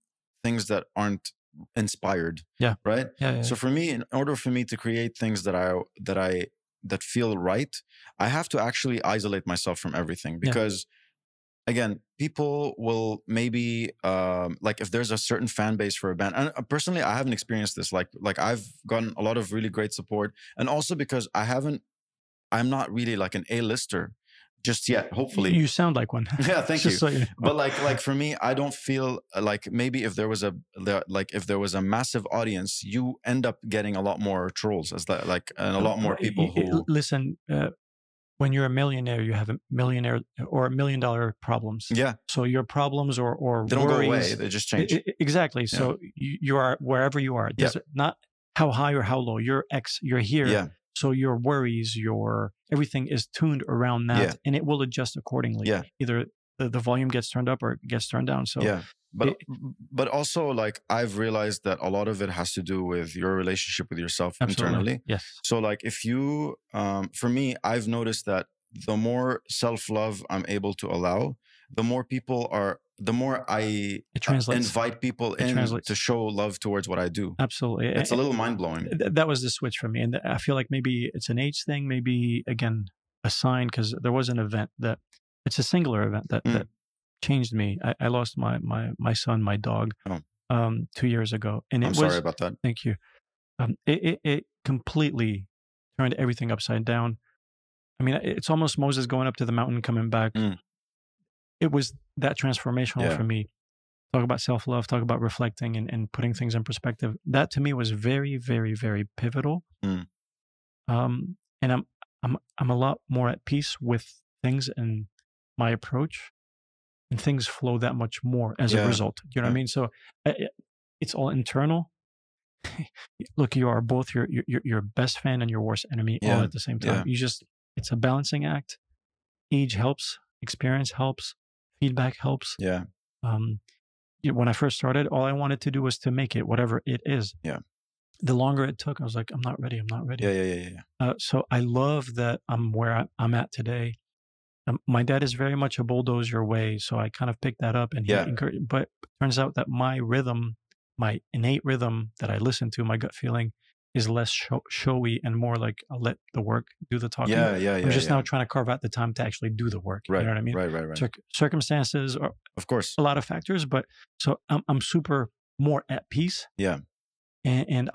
things that aren't inspired. So for me, in order for me to create things that that feel right, I have to actually isolate myself from everything, because again, people will maybe like if there's a certain fan base for a band, and personally I haven't experienced this, like I've gotten a lot of really great support, and also because I'm not really like an A-lister just yet, hopefully. You sound like one. Yeah, thank you. So, yeah. But like for me, I don't feel like maybe if there was a massive audience, you end up getting a lot more trolls, as and a lot more people who listen. When you're a millionaire, you have $1 million problems. Yeah. So your problems or they don't go away; they just change. Exactly. Yeah. So you are wherever you are. Yeah. Not how high or how low. You're X. You're here. Yeah. So your worries, everything is tuned around that, and it will adjust accordingly. Yeah. Either the volume gets turned up or it gets turned down. So yeah. But also, like, I've realized that a lot of it has to do with your relationship with yourself internally. Yes. So like if you, for me, I've noticed that the more self-love I'm able to allow, the more I invite people in to show love towards what I do. Absolutely. It's a little mind-blowing. That was the switch for me. And I feel like maybe it's an age thing, maybe, again, a sign, because there was an event that, it's a singular event that, that changed me. I lost my son, my dog, 2 years ago. And I'm sorry about that. Thank you. It completely turned everything upside down. I mean, it's almost Moses going up to the mountain, coming back. It was that transformational for me. Talk about self-love, talk about reflecting and putting things in perspective. That to me was very, very, very pivotal. And I'm a lot more at peace with things and my approach, and things flow that much more as a result. You know what I mean? So it's all internal. Look, you are both your best fan and your worst enemy all at the same time. You just, it's a balancing act. Age helps. Experience helps, feedback helps. Yeah. You know, when I first started, all I wanted to do was to make it whatever it is. Yeah. The longer it took, I was like, I'm not ready. I'm not ready. So I love that I'm where I'm at today. My dad is very much a bulldozer way, so I kind of picked that up. And he encouraged, but it turns out that my rhythm, my innate rhythm that I listen to, my gut feeling, is less showy and more like, I'll let the work do the talking. I'm just now trying to carve out the time to actually do the work. You know what I mean? Right. Circumstances are, of course, a lot of factors, but so I'm super more at peace. Yeah. And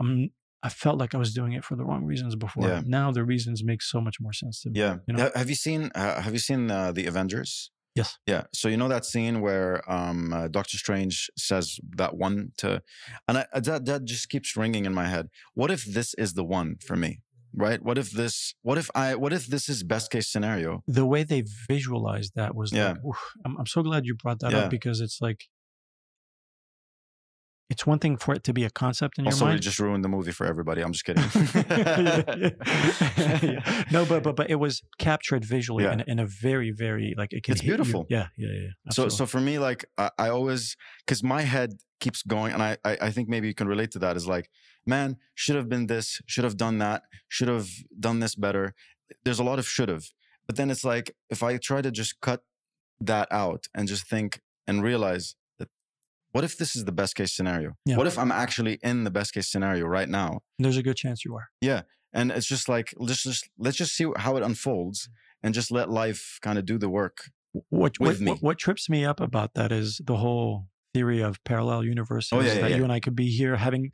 I felt like I was doing it for the wrong reasons before. Yeah. Now the reasons make so much more sense to me. Yeah. You know? Have you seen the Avengers? Yes. Yeah. So you know that scene where Doctor Strange says that one to, and that just keeps ringing in my head. What if this is the one for me, right? What if this is best case scenario? The way they visualized that was like, I'm so glad you brought that up, because it's like, it's one thing for it to be a concept in your mind. Also, you just ruined the movie for everybody. I'm just kidding. No, but it was captured visually in a very, very, like, it's beautiful. Yeah. Absolutely. So for me, like, I always, because my head keeps going, and I think maybe you can relate to that, is like, man, should have been this, should have done that, should have done this better. There's a lot of should have. But then it's like, if I try to just cut that out and just think and realize, what if this is the best case scenario? Yeah. What if I'm actually in the best case scenario right now? There's a good chance you are. Yeah. And it's just like, let's just see how it unfolds and just let life kind of do the work with me. What trips me up about that is the whole theory of parallel universes, that you and I could be here having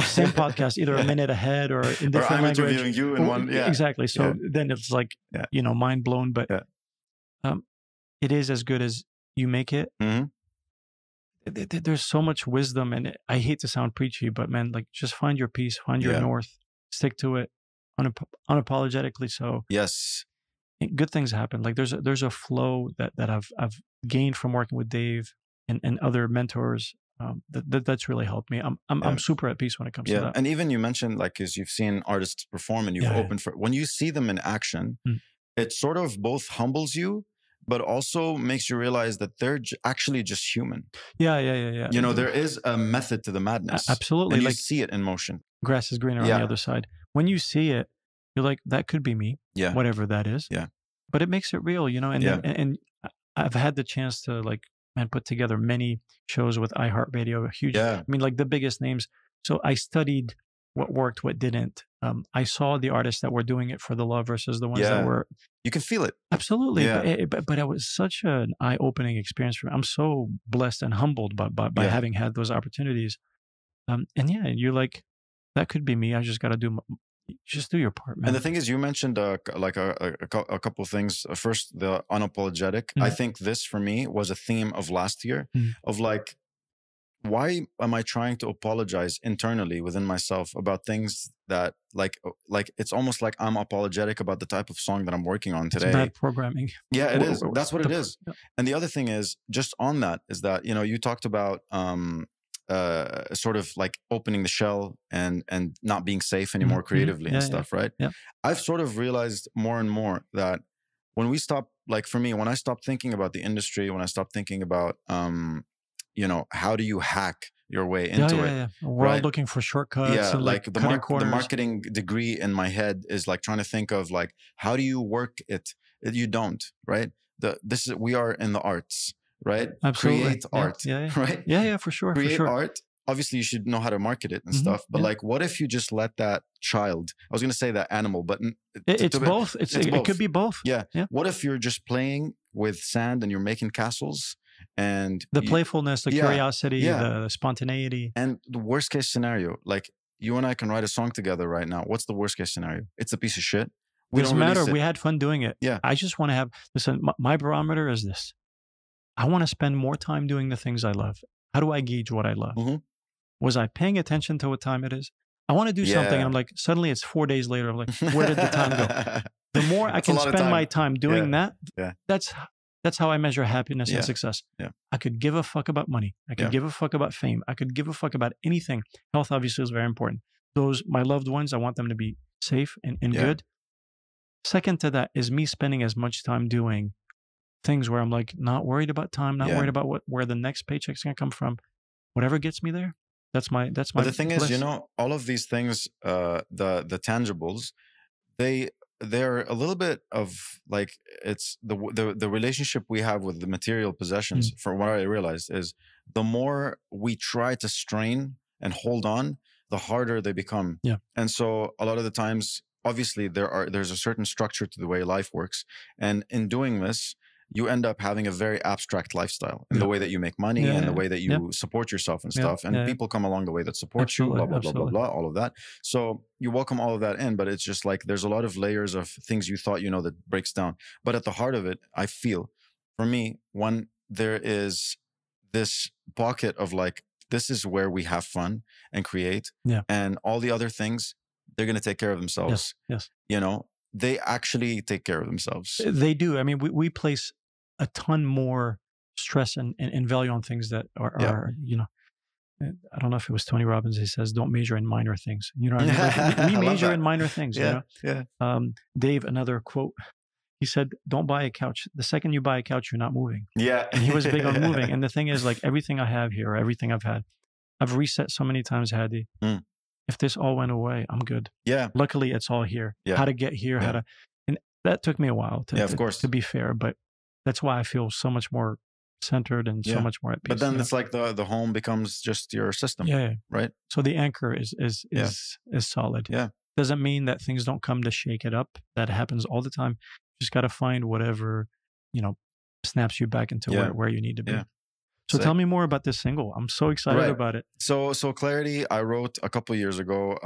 same podcast, either a minute ahead or in different or I'm language. Interviewing you in one, yeah. Exactly. So yeah. Then it's like, yeah. you know, mind blown, but yeah. It is as good as you make it. Mm-hmm. There's so much wisdom, and I hate to sound preachy, but man, like just find your peace, find your yeah. north, stick to it unapologetically. So yes, good things happen. Like there's a flow that I've gained from working with Dave and other mentors. That's really helped me. I'm super at peace when it comes yeah. to that. And even you mentioned, like, because you've seen artists perform and you've yeah, opened for, when you see them in action, mm. it sort of both humbles you, but also makes you realize that they're actually just human. Yeah, yeah, yeah, yeah. You know, there is a method to the madness. Absolutely. And you like, see it in motion. Grass is greener yeah. on the other side. When you see it, you're like, that could be me, yeah. whatever that is. Yeah. But it makes it real, you know? And, yeah. and I've had the chance to, like, man, put together many shows with iHeartRadio, huge, yeah. I mean, like the biggest names. So I studied what worked, what didn't. I saw the artists that were doing it for the love versus the ones yeah. that were. You can feel it. Absolutely. Yeah. But it was such an eye-opening experience for me. I'm so blessed and humbled by yeah. having had those opportunities. And yeah, you're like, that could be me. I just got to do just do your part, man. And the thing is, you mentioned like a couple of things. First, the unapologetic. Mm-hmm. I think this for me was a theme of last year mm-hmm. of like, why am I trying to apologize internally within myself about things that like it's almost like I'm apologetic about the type of song that I'm working on today. It's bad programming. Yeah, it is. That's what it is. Yeah. And the other thing is just on that is that, you know, you talked about sort of like opening the shell and not being safe anymore mm-hmm. creatively yeah, and stuff, yeah. right? Yeah. I've sort of realized more and more that when we stop, like for me, when I stopped thinking about the industry, when I stopped thinking about, you know, how do you hack your way into yeah, yeah, yeah. it? We're right? all looking for shortcuts. Yeah, and like the marketing degree in my head is like trying to think of like, how do you work it? You don't, right? We are in the arts, right? Absolutely. Create yeah. art, yeah, yeah. right? Yeah, yeah, for sure. Create for sure. art. Obviously, you should know how to market it and mm-hmm. stuff. But yeah. like, what if you just let that child, I was going to say that animal, but it's both. It could be both. Yeah. yeah. What if you're just playing with sand and you're making castles? And the playfulness, the yeah, curiosity, yeah. the spontaneity. And the worst case scenario, like you and I can write a song together right now. What's the worst case scenario? It's a piece of shit. It doesn't matter. We had fun doing it. Yeah. I just want to have, listen, my barometer is this. I want to spend more time doing the things I love. How do I gauge what I love? Mm-hmm. Was I paying attention to what time it is? I want to do yeah. something. And I'm like, suddenly it's 4 days later. I'm like, where did the time go? The more I can spend my time doing yeah. that, yeah. That's how I measure happiness yeah. and success. Yeah. I could give a fuck about money. I could yeah. give a fuck about fame. I could give a fuck about anything. Health obviously is very important. Those, my loved ones, I want them to be safe and yeah. good. Second to that is me spending as much time doing things where I'm like, not worried about time, not yeah. worried about where the next paycheck's gonna come from. Whatever gets me there, that's my But the thing bliss. Is, you know, all of these things, the tangibles, they're a little bit of like, it's the relationship we have with the material possessions mm. from what I realized is the more we try to strain and hold on, the harder they become. Yeah. And so a lot of the times, obviously there's a certain structure to the way life works. And in doing this, you end up having a very abstract lifestyle in yeah. the way that you make money yeah, and yeah. the way that you yeah. support yourself and stuff. Yeah, and yeah. people come along the way that support absolutely, you, blah, blah, absolutely. Blah, blah, blah, all of that. So you welcome all of that in, but it's just like, there's a lot of layers of things you thought, you know, that breaks down. But at the heart of it, I feel for me, one, there is this pocket of like, this is where we have fun and create yeah. and all the other things, they're going to take care of themselves, yes, yes. you know, they actually take care of themselves. They do. I mean, we place a ton more stress and value on things that are yeah. you know, I don't know if it was Tony Robbins, he says, don't major in minor things. You know what I mean? We major in minor things. Yeah, you know? Yeah. Dave, another quote, he said, don't buy a couch. The second you buy a couch, you're not moving. Yeah. And he was big on moving. And the thing is, like, everything I have here, everything I've had, I've reset so many times, Hadi. Mm. If this all went away, I'm good. Yeah. Luckily, it's all here. Yeah. How to get here, yeah. how to, and that took me a while to, yeah, of course. To be fair, but that's why I feel so much more centered and yeah. so much more at peace. But then it's like the home becomes just your system, yeah, yeah. right? So the anchor is solid. Yeah, doesn't mean that things don't come to shake it up. That happens all the time. You just got to find whatever, you know, snaps you back into yeah. where you need to be. Yeah. So tell me more about this single. I'm so excited about it. So Clarity, I wrote a couple of years ago.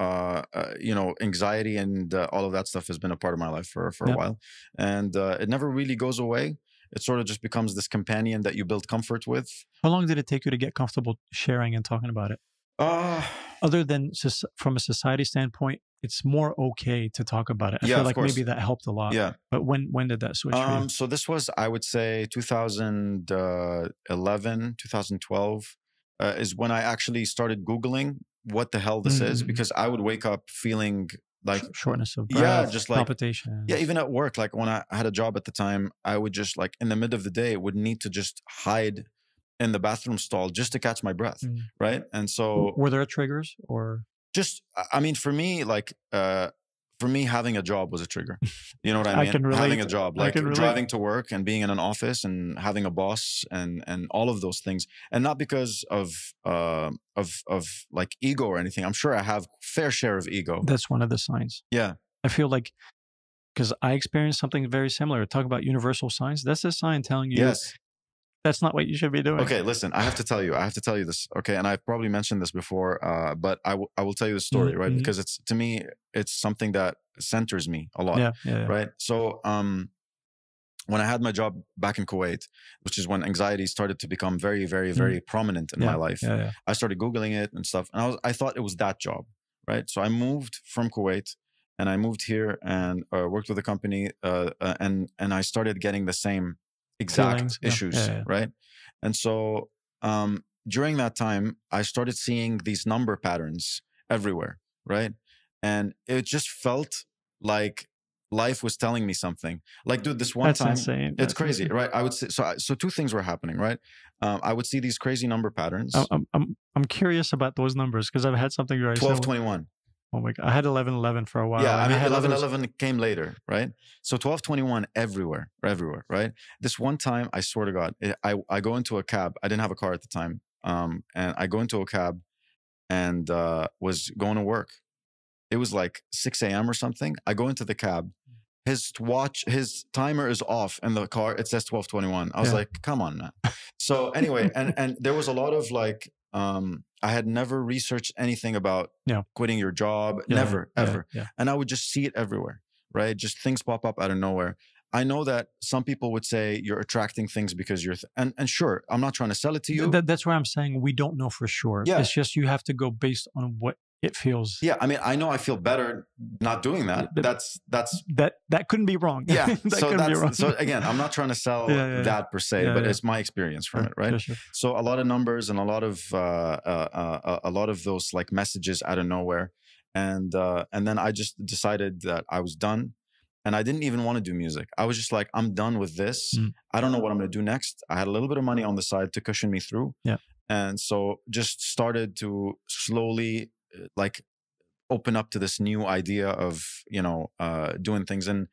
You know, anxiety and all of that stuff has been a part of my life for a while. And it never really goes away. It sort of just becomes this companion that you build comfort with. How long did it take you to get comfortable sharing and talking about it? Other than just from a society standpoint, it's more okay to talk about it. I feel like maybe that helped a lot. Yeah. But when did that switch for you? So this was, I would say, 2011, 2012 is when I actually started Googling what the hell this is, because I would wake up feeling like shortness of breath, just like palpitation. Yeah, even at work, like when I had a job at the time, I would just like in the middle of the day would need to just hide in the bathroom stall just to catch my breath, right? And so were there triggers or just, I mean, for me, like for me, having a job was a trigger. You know what I mean? Can relate. Having a job, like driving to work and being in an office and having a boss and all of those things, and not because of like ego or anything. I'm sure I have a fair share of ego. That's one of the signs. Yeah, I feel like because I experienced something very similar. Talk about universal signs. That's a sign telling you. Yes. That's not what you should be doing. Okay, listen, I have to tell you this, okay? And I've probably mentioned this before, but I will tell you the story, right? Because it's, to me, it's something that centers me a lot, right? So when I had my job back in Kuwait, which is when anxiety started to become very, very, very prominent in my life, I started Googling it and stuff, and I thought it was that job, right? So I moved from Kuwait, and I moved here and worked with a company, and I started getting the same exact feelings, issues, right? And so during that time, I started seeing these number patterns everywhere, right? And it just felt like life was telling me something. Like, dude, this one time, insane. It's crazy, right? I would say, so two things were happening, right? I would see these crazy number patterns. I'm curious about those numbers because I've had something very 12, 21. Oh my God. I had 11-11 for a while. Yeah, I mean, 11-11 came later, right? So 12-21 everywhere, right? This one time, I swear to God, I go into a cab. I didn't have a car at the time. And I go into a cab and was going to work. It was like 6 a.m. or something. I go into the cab. His timer is off in the car. It says 12-21. I was like, come on, man. So anyway, and there was a lot of like, I had never researched anything about quitting your job, never, ever. Yeah. And I would just see it everywhere, right? Just things pop up out of nowhere. I know that some people would say you're attracting things because you're, and sure, I'm not trying to sell it to you. That's where I'm saying we don't know for sure. Yeah. It's just you have to go based on what it feels. Yeah, I mean, I know I feel better not doing that. That couldn't be wrong. Yeah, that couldn't be wrong. So again, I'm not trying to sell that per se, but it's my experience from it, right? Yeah, sure. So a lot of numbers and a lot of those like messages out of nowhere, and then I just decided that I was done, and I didn't even want to do music. I was just like, I'm done with this. I don't know what I'm going to do next. I had a little bit of money on the side to cushion me through, and so just started to slowly like open up to this new idea of, you know, doing things. And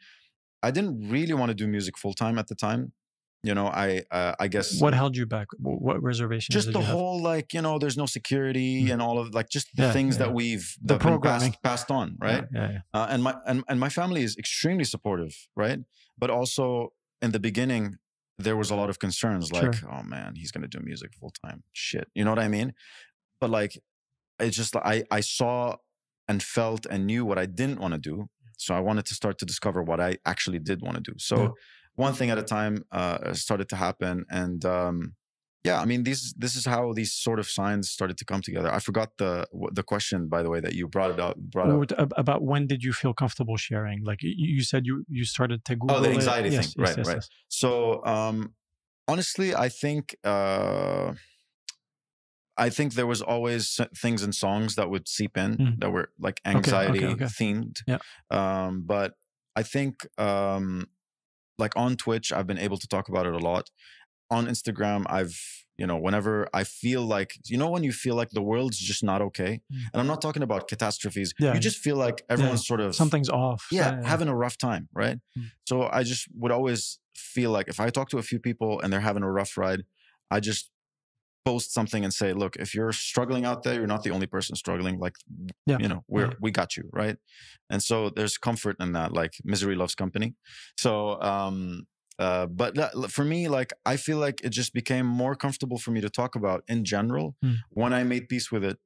I didn't really want to do music full time at the time. You know, I guess. What held you back? What reservations? Just the whole like, you know, there's no security and all of like just the things that we've the programming passed on, right? And my family is extremely supportive, right? But also in the beginning, there was a lot of concerns like, oh man, he's gonna do music full time. Shit, you know what I mean? But like, it's just like I saw and felt and knew what I didn't want to do. So I wanted to start to discover what I actually did want to do. So one thing at a time started to happen. And yeah, I mean, this is how these sort of signs started to come together. I forgot the question, by the way, that you brought up. About when did you feel comfortable sharing? Like you said, you started to Google. Oh, the anxiety thing. Yes, right, yes. So honestly, I think there was always things in songs that would seep in that were like anxiety themed. Yeah. But I think like on Twitch, I've been able to talk about it a lot. On Instagram, you know, whenever I feel like, you know, when you feel like the world's just not okay, and I'm not talking about catastrophes, you just feel like everyone's sort of something's off, having a rough time, right? So I just would always feel like if I talk to a few people and they're having a rough ride, I just post something and say, look, if you're struggling out there, you're not the only person struggling. Like, you know, we got you, right? And so there's comfort in that. Like, misery loves company. So But that, for me, like, I feel like it just became more comfortable for me to talk about in general when I made peace with it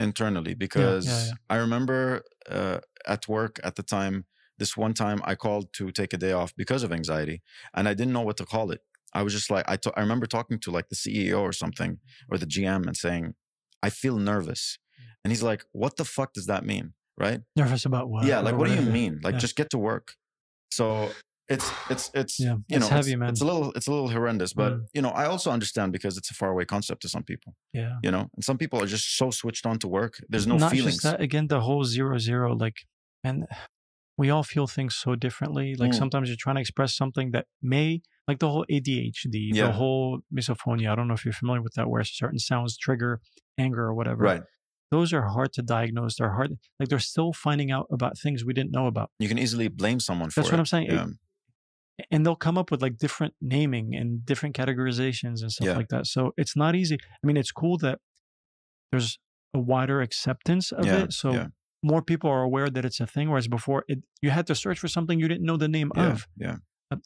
internally, because I remember at work at the time, this one time I called to take a day off because of anxiety and I didn't know what to call it. I was just like, I remember talking to like the CEO or something or the GM and saying, I feel nervous. And he's like, what the fuck does that mean? Right? Nervous about what? Yeah. Like, what do you mean? Like, just get to work. So it's you know, heavy, man. It's a little horrendous, but you know, I also understand because it's a faraway concept to some people. Yeah. You know, and some people are just so switched on to work. There's no feelings. Just that, again, the whole 0-0, like, and we all feel things so differently. Like sometimes you're trying to express something that may, like the whole ADHD, the whole misophonia. I don't know if you're familiar with that, where certain sounds trigger anger or whatever. Right. Those are hard to diagnose. They're hard. Like they're still finding out about things we didn't know about. You can easily blame someone for it. That's what I'm saying. Yeah. And they'll come up with like different naming and different categorizations and stuff like that. So it's not easy. I mean, it's cool that there's a wider acceptance of it. So more people are aware that it's a thing. Whereas before, you had to search for something you didn't know the name of. Yeah.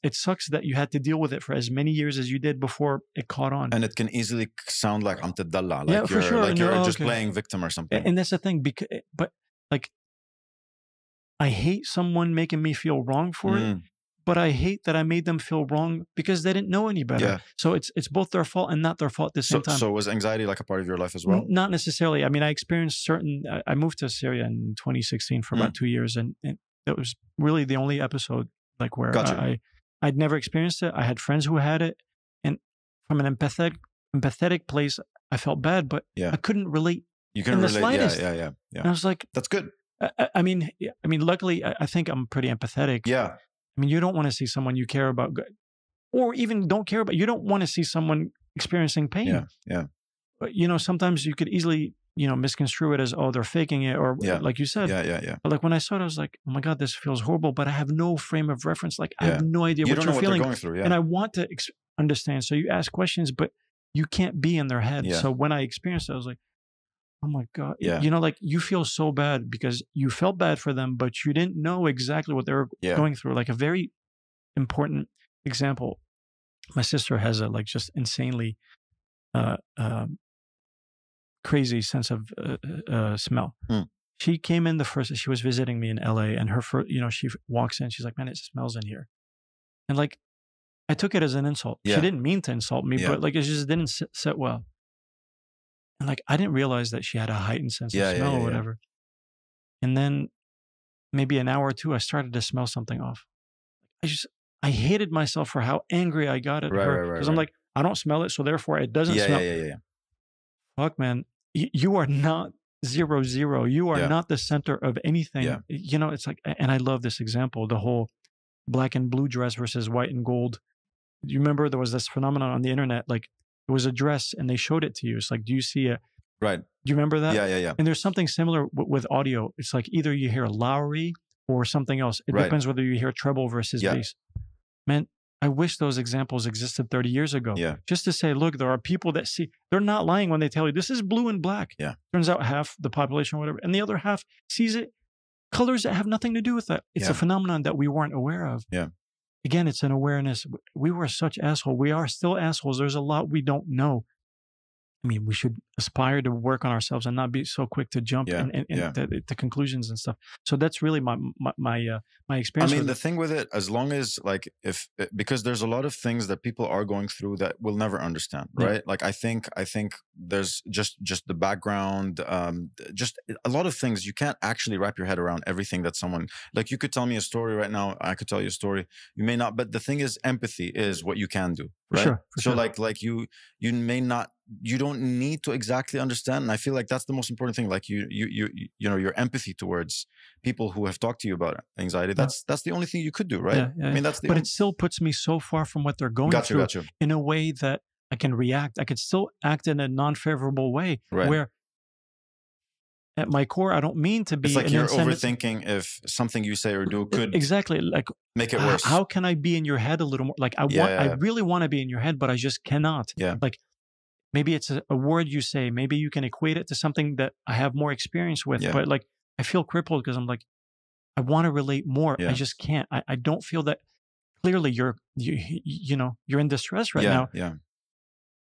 It sucks that you had to deal with it for as many years as you did before it caught on. And it can easily sound like amtadalla, like you're, sure. like you're just playing victim or something. And that's the thing, because, but like, I hate someone making me feel wrong for it, but I hate that I made them feel wrong because they didn't know any better. Yeah. So it's both their fault and not their fault at the same time. So was anxiety like a part of your life as well? Not necessarily. I mean, I experienced certain, I moved to Syria in 2016 for about 2 years, and that was really the only episode like where I'd never experienced it. I had friends who had it, and from an empathetic place, I felt bad, but I couldn't relate. You couldn't relate, yeah. And I was like, that's good. I mean, luckily, I think I'm pretty empathetic. Yeah. I mean, you don't want to see someone you care about, or even don't care about. You don't want to see someone experiencing pain. Yeah, yeah. But you know, sometimes you could easily, you know, misconstrue it as, oh, they're faking it, or like you said. Yeah, yeah, yeah. But like when I saw it, I was like, oh my God, this feels horrible, but I have no frame of reference. Like I have no idea what you're feeling. Going through, and I want to understand. So you ask questions, but you can't be in their head. Yeah. So when I experienced it, I was like, oh my God. Yeah. You know, like you feel so bad because you felt bad for them, but you didn't know exactly what they were going through. Like a very important example. My sister has a like just insanely crazy sense of smell. She came in she was visiting me in LA, and her first, you know, she walks in, she's like, man, it smells in here. And like, I took it as an insult. She didn't mean to insult me, but like, it just didn't sit well. And like, I didn't realize that she had a heightened sense of smell or whatever. And then maybe an hour or two, I started to smell something off. I hated myself for how angry I got at her. Because I'm like, I don't smell it, so therefore it doesn't smell. Fuck, man. You are not 0-0. You are not the center of anything. You know, it's like, and I love this example, the whole black and blue dress versus white and gold. You remember there was this phenomenon on the internet, like it was a dress and they showed it to you. It's like, do you see it? Right. Do you remember that? Yeah, yeah, yeah. And there's something similar with audio. It's like either you hear Lowry or something else. It depends whether you hear treble versus bass. Man, I wish those examples existed 30 years ago. Yeah. Just to say, look, there are people that see, they're not lying when they tell you this is blue and black. Yeah. Turns out half the population or whatever, and the other half sees it, colors that have nothing to do with that. It's a phenomenon that we weren't aware of. Yeah. Again, it's an awareness. We were such assholes. We are still assholes. There's a lot we don't know. I mean, we should aspire to work on ourselves and not be so quick to jump to conclusions and stuff. So that's really my experience. I mean, the thing with it, as long as like, because there's a lot of things that people are going through that we'll never understand, right? Like, I think there's just the background, just a lot of things you can't actually wrap your head around everything that someone, like you could tell me a story right now. I could tell you a story. You may not, but the thing is, empathy is what you can do, right? For sure. Like you may not. You don't need to exactly understand, and I feel like that's the most important thing. Like you know, your empathy towards people who have talked to you about anxiety. That's the only thing you could do, right? I mean, that's the. But it still puts me so far from what they're going through in a way that I can react. I could still act in a non-favorable way, where at my core, I don't mean to be. It's like you're overthinking if something you say or do could like make it worse. How can I be in your head a little more? Like I really want to be in your head, but I just cannot. Yeah, like. Maybe it's a word you say. Maybe you can equate it to something that I have more experience with. But like, I feel crippled because I'm like, I want to relate more. I just can't. I don't feel that. clearly you're in distress right now. Yeah.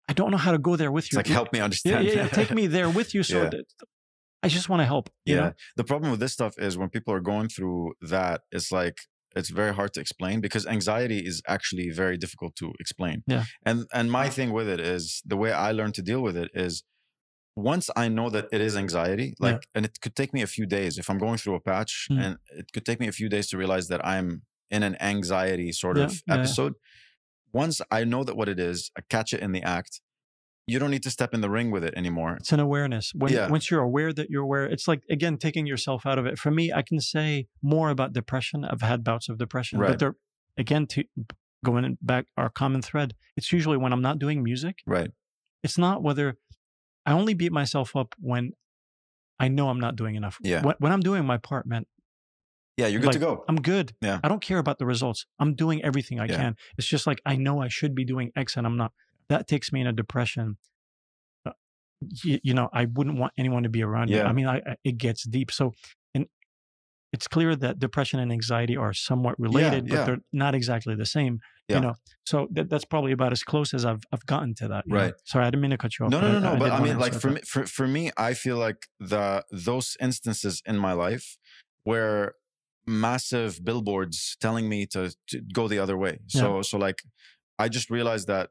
I don't know how to go there with you. It's like, help me understand. Yeah, take me there with you. So that I just want to help. You know? The problem with this stuff is when people are going through that, it's like, it's very hard to explain because anxiety is actually very difficult to explain. Yeah. And my thing with it is, the way I learned to deal with it is, once I know that it is anxiety, and it could take me a few days if I'm going through a patch, and it could take me a few days to realize that I'm in an anxiety sort of episode. Once I know that what it is, I catch it in the act. You don't need to step in the ring with it anymore. It's an awareness. Once you're aware that you're aware, it's like, again, taking yourself out of it. For me, I can say more about depression. I've had bouts of depression, but they're, again, to going back our common thread, it's usually when I'm not doing music. Right. It's not whether... I only beat myself up when I know I'm not doing enough. Yeah. When I'm doing my part, man. Yeah, you're good to go. I'm good. Yeah. I don't care about the results. I'm doing everything I can. It's just like, I know I should be doing X and I'm not. That takes me in a depression. You know, I wouldn't want anyone to be around you. I mean, it gets deep. So, and it's clear that depression and anxiety are somewhat related, but they're not exactly the same. Yeah. You know, so that's probably about as close as I've gotten to that. Right. Know? Sorry, I didn't mean to cut you off. No. But I mean, like for me, I feel like those instances in my life where massive billboards telling me to go the other way. So so like, I just realized that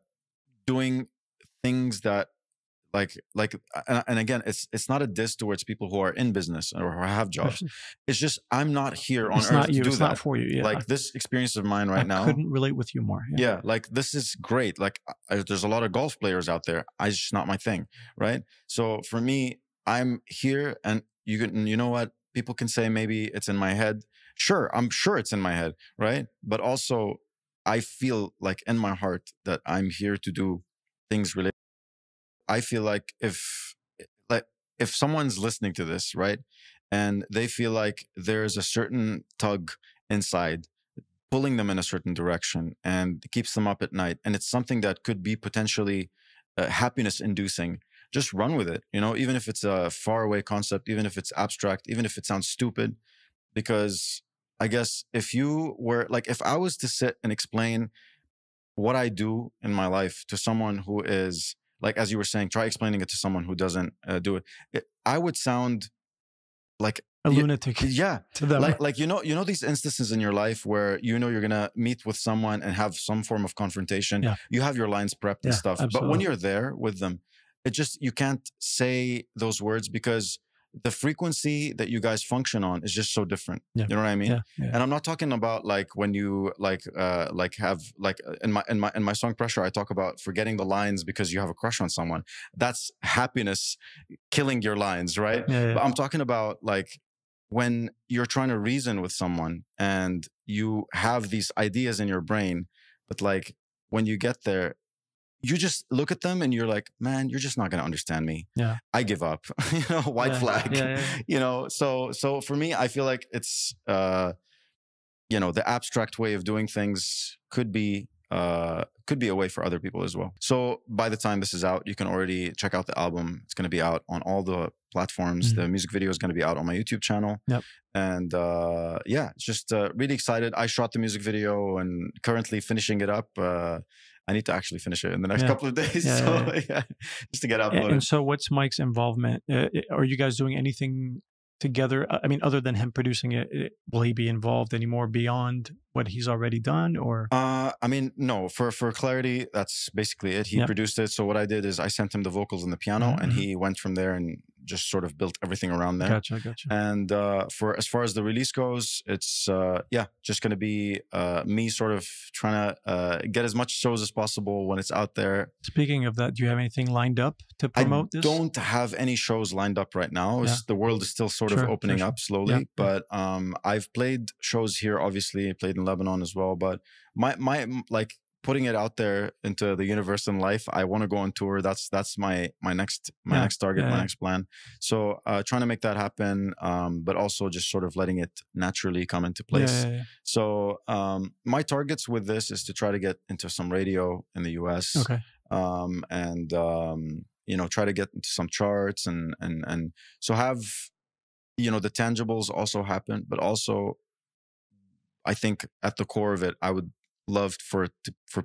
doing things that and again, it's not a diss towards people who are in business or who have jobs. It's just, I'm not here on earth to do that. It's not for you. Yeah. Like this experience of mine right now. I couldn't relate with you more. Yeah. Like this is great. Like there's a lot of golf players out there. It's just not my thing. Right. So for me, I'm here, and you know what? People can say maybe it's in my head. Sure. I'm sure it's in my head. Right. But also I feel like in my heart that I'm here to do things related. I feel like if someone's listening to this, right, and they feel like there's a certain tug inside pulling them in a certain direction and keeps them up at night, and it's something that could be potentially happiness inducing, just run with it, you know, even if it's a faraway concept, even if it's abstract, even if it sounds stupid. Because I guess if you were like, if I was to sit and explain what I do in my life to someone who is, like, as you were saying, try explaining it to someone who doesn't do it. I would sound like a lunatic. Yeah. To them. Like you know these instances in your life where you know you're going to meet with someone and have some form of confrontation. Yeah. You have your lines prepped and stuff. Absolutely. But when you're there with them, it just, you can't say those words because the frequency that you guys function on is just so different. Yeah. You know what I mean? Yeah. Yeah. And I'm not talking about like when you in my song Pressure, I talk about forgetting the lines because you have a crush on someone. That's happiness killing your lines, right? Yeah. But I'm talking about like when you're trying to reason with someone and you have these ideas in your brain, but like when you get there, you just look at them and you're like, man, you're just not going to understand me. Yeah. I give up, you know, white flag, you know? So for me, I feel like it's, you know, the abstract way of doing things could be a way for other people as well. So by the time this is out, you can already check out the album. It's going to be out on all the platforms. Mm-hmm. The music video is going to be out on my YouTube channel. Yep. And just really excited. I shot the music video and currently finishing it up. I need to actually finish it in the next couple of days, just to get uploaded. And so what's Mike's involvement? Are you guys doing anything together? I mean, other than him producing it, will he be involved anymore beyond what he's already done? Or I mean, no, for Clarity, that's basically it. He produced it. So what I did is I sent him the vocals and the piano, and he went from there and just sort of built everything around there. Gotcha. And for as far as the release goes, it's just going to be me sort of trying to get as much shows as possible when it's out there. Speaking of that, do you have anything lined up to promote this? I don't have any shows lined up right now. The world is still sort of opening up slowly, but I've played shows here, obviously, played in Lebanon as well, but my like putting it out there into the universe and life, I want to go on tour. That's my next target, my next plan. So trying to make that happen, but also just sort of letting it naturally come into place. So my targets with this is to try to get into some radio in the US, you know, try to get into some charts and so have, you know, the tangibles also happen, but also I think at the core of it, I would loved for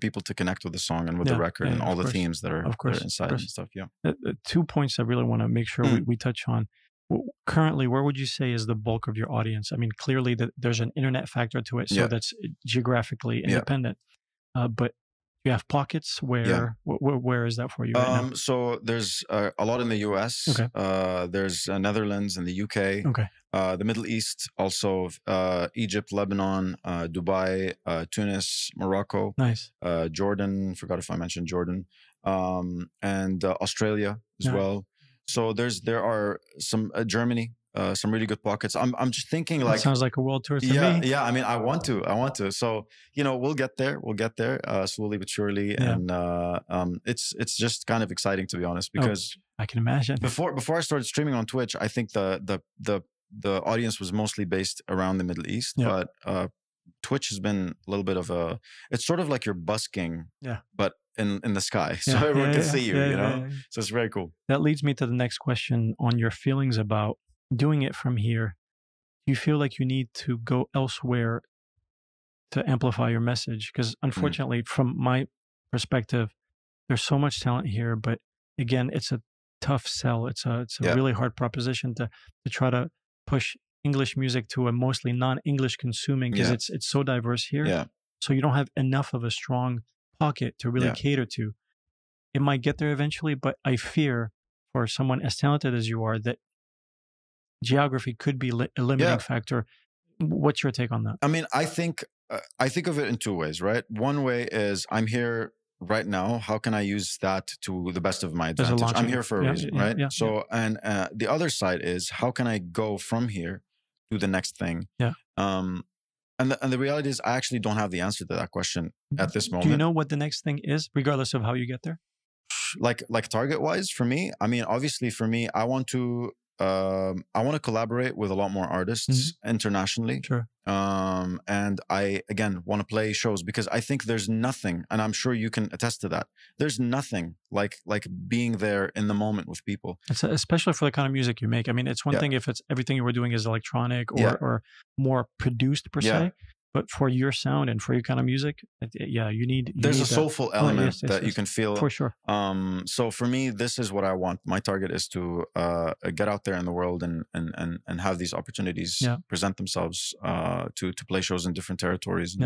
people to connect with the song and with the record and all the themes that are, inside and stuff. Yeah. 2 points I really want to make sure we touch on. Currently, where would you say is the bulk of your audience? I mean, clearly there's an internet factor to it, so that's geographically independent. But you have pockets where where is that for you right now? So there's a lot in the US. Okay. There's Netherlands and the UK. Okay. The Middle East, also Egypt, Lebanon, Dubai, Tunis, Morocco. Nice. Jordan. Forgot if I mentioned Jordan. And Australia as well. So there are some Germany, some really good pockets. I'm just thinking like that sounds like a world tour to me. Yeah, I mean, I want to. So you know, we'll get there slowly but surely, and it's just kind of exciting, to be honest, because I can imagine. Before I started streaming on Twitch, I think the audience was mostly based around the Middle East, but Twitch has been a little bit of a. It's sort of like you're busking, but in the sky, so everyone can see you. You know, so it's very cool. That leads me to the next question on your feelings about doing it from here. Do you feel like you need to go elsewhere to amplify your message? Because unfortunately, from my perspective, there's so much talent here, but again, it's a tough sell. It's a really hard proposition to try to push English music to a mostly non-English consuming, because it's so diverse here. So you don't have enough of a strong pocket to really cater to. It might get there eventually, but I fear for someone as talented as you are that geography could be a limiting factor. What's your take on that? I mean, I think of it in two ways, right? One way is I'm here right now. How can I use that to the best of my advantage? I'm here for a reason, right? So, and the other side is how can I go from here to the next thing? And the reality is I actually don't have the answer to that question at this moment. Do you know what the next thing is, regardless of how you get there? Like target-wise, for me, I mean, obviously for me, I want to collaborate with a lot more artists internationally. Sure. And I, again, want to play shows, because I think there's nothing, and I'm sure you can attest to that, there's nothing like being there in the moment with people. It's especially for the kind of music you make. I mean, it's one thing if it's everything you were doing is electronic or more produced per se, but for your sound and for your kind of music, there's a soulful element that you can feel. For sure. So for me, this is what I want. My target is to get out there in the world and have these opportunities present themselves to play shows in different territories.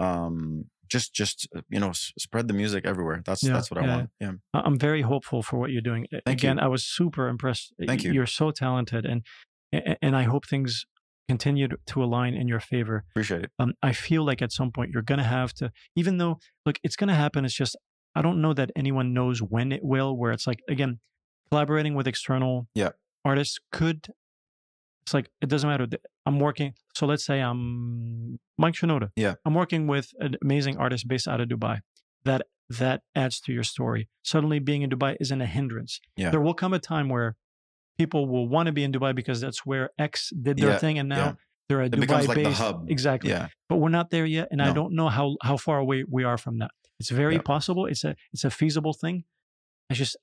And, just you know, spread the music everywhere. That's what I want. Yeah. I'm very hopeful for what you're doing. Again, I was super impressed. Thank you. You're so talented, and I hope things continue to align in your favor. Appreciate it. I feel like at some point you're going to have to, even though, look, it's going to happen. It's just, I don't know that anyone knows when it will, where it's like, again, collaborating with external artists could, it's like, it doesn't matter. I'm working. So let's say I'm Mike Shinoda. I'm working with an amazing artist based out of Dubai. That adds to your story. Suddenly being in Dubai isn't a hindrance. There will come a time where people will want to be in Dubai because that's where X did their thing, and now they're a Dubai-based. Like the hub. Exactly. But we're not there yet, and I don't know how far away we are from that. It's very possible. It's a feasible thing.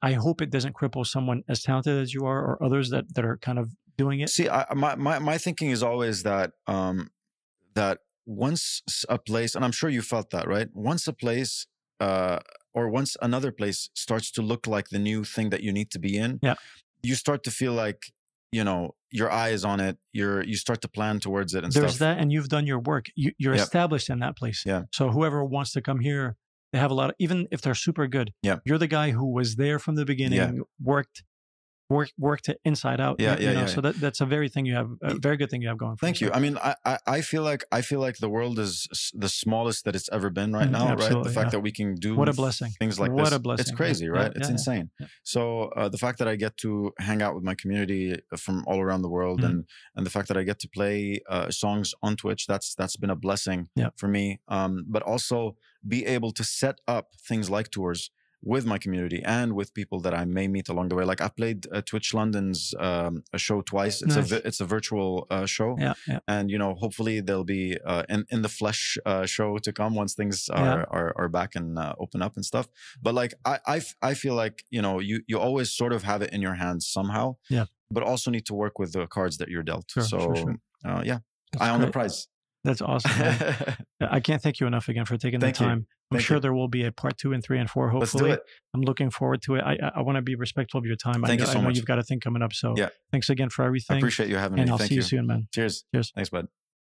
I hope it doesn't cripple someone as talented as you are, or others that are kind of doing it. See, my thinking is always that that once a place, and I'm sure you felt that, right? Once a place. Or once another place starts to look like the new thing that you need to be in. You start to feel like, you know, your eye is on it. You start to plan towards it and stuff. There's that, and you've done your work. You're established in that place. So whoever wants to come here, they have a lot of, even if they're super good. You're the guy who was there from the beginning, worked it inside out. So that's a very thing you have, a very good thing you have going for. Thank you. I mean, I feel like the world is the smallest that it's ever been right now. Absolutely, right. The fact that we can do what a blessing things like what this. A blessing. It's crazy, right? It's insane. So the fact that I get to hang out with my community from all around the world, and the fact that I get to play songs on Twitch, that's been a blessing for me. But also be able to set up things like tours with my community and with people that I may meet along the way. Like I played Twitch London's a show twice. It's nice. It's a virtual show, and you know, hopefully there'll be in the flesh show to come once things are back and open up and stuff. But like I feel like, you know, you always sort of have it in your hands somehow, but also need to work with the cards that you're dealt. That's I own the prize. That's awesome. I can't thank you enough again for taking the time. I'm sure there will be a part 2 and 3 and 4. Hopefully. Let's do it. I'm looking forward to it. I want to be respectful of your time. I know you've got a thing coming up. So yeah. Thanks again for everything. I appreciate you having me. And I'll see you soon, man. Cheers. Cheers. Thanks, bud.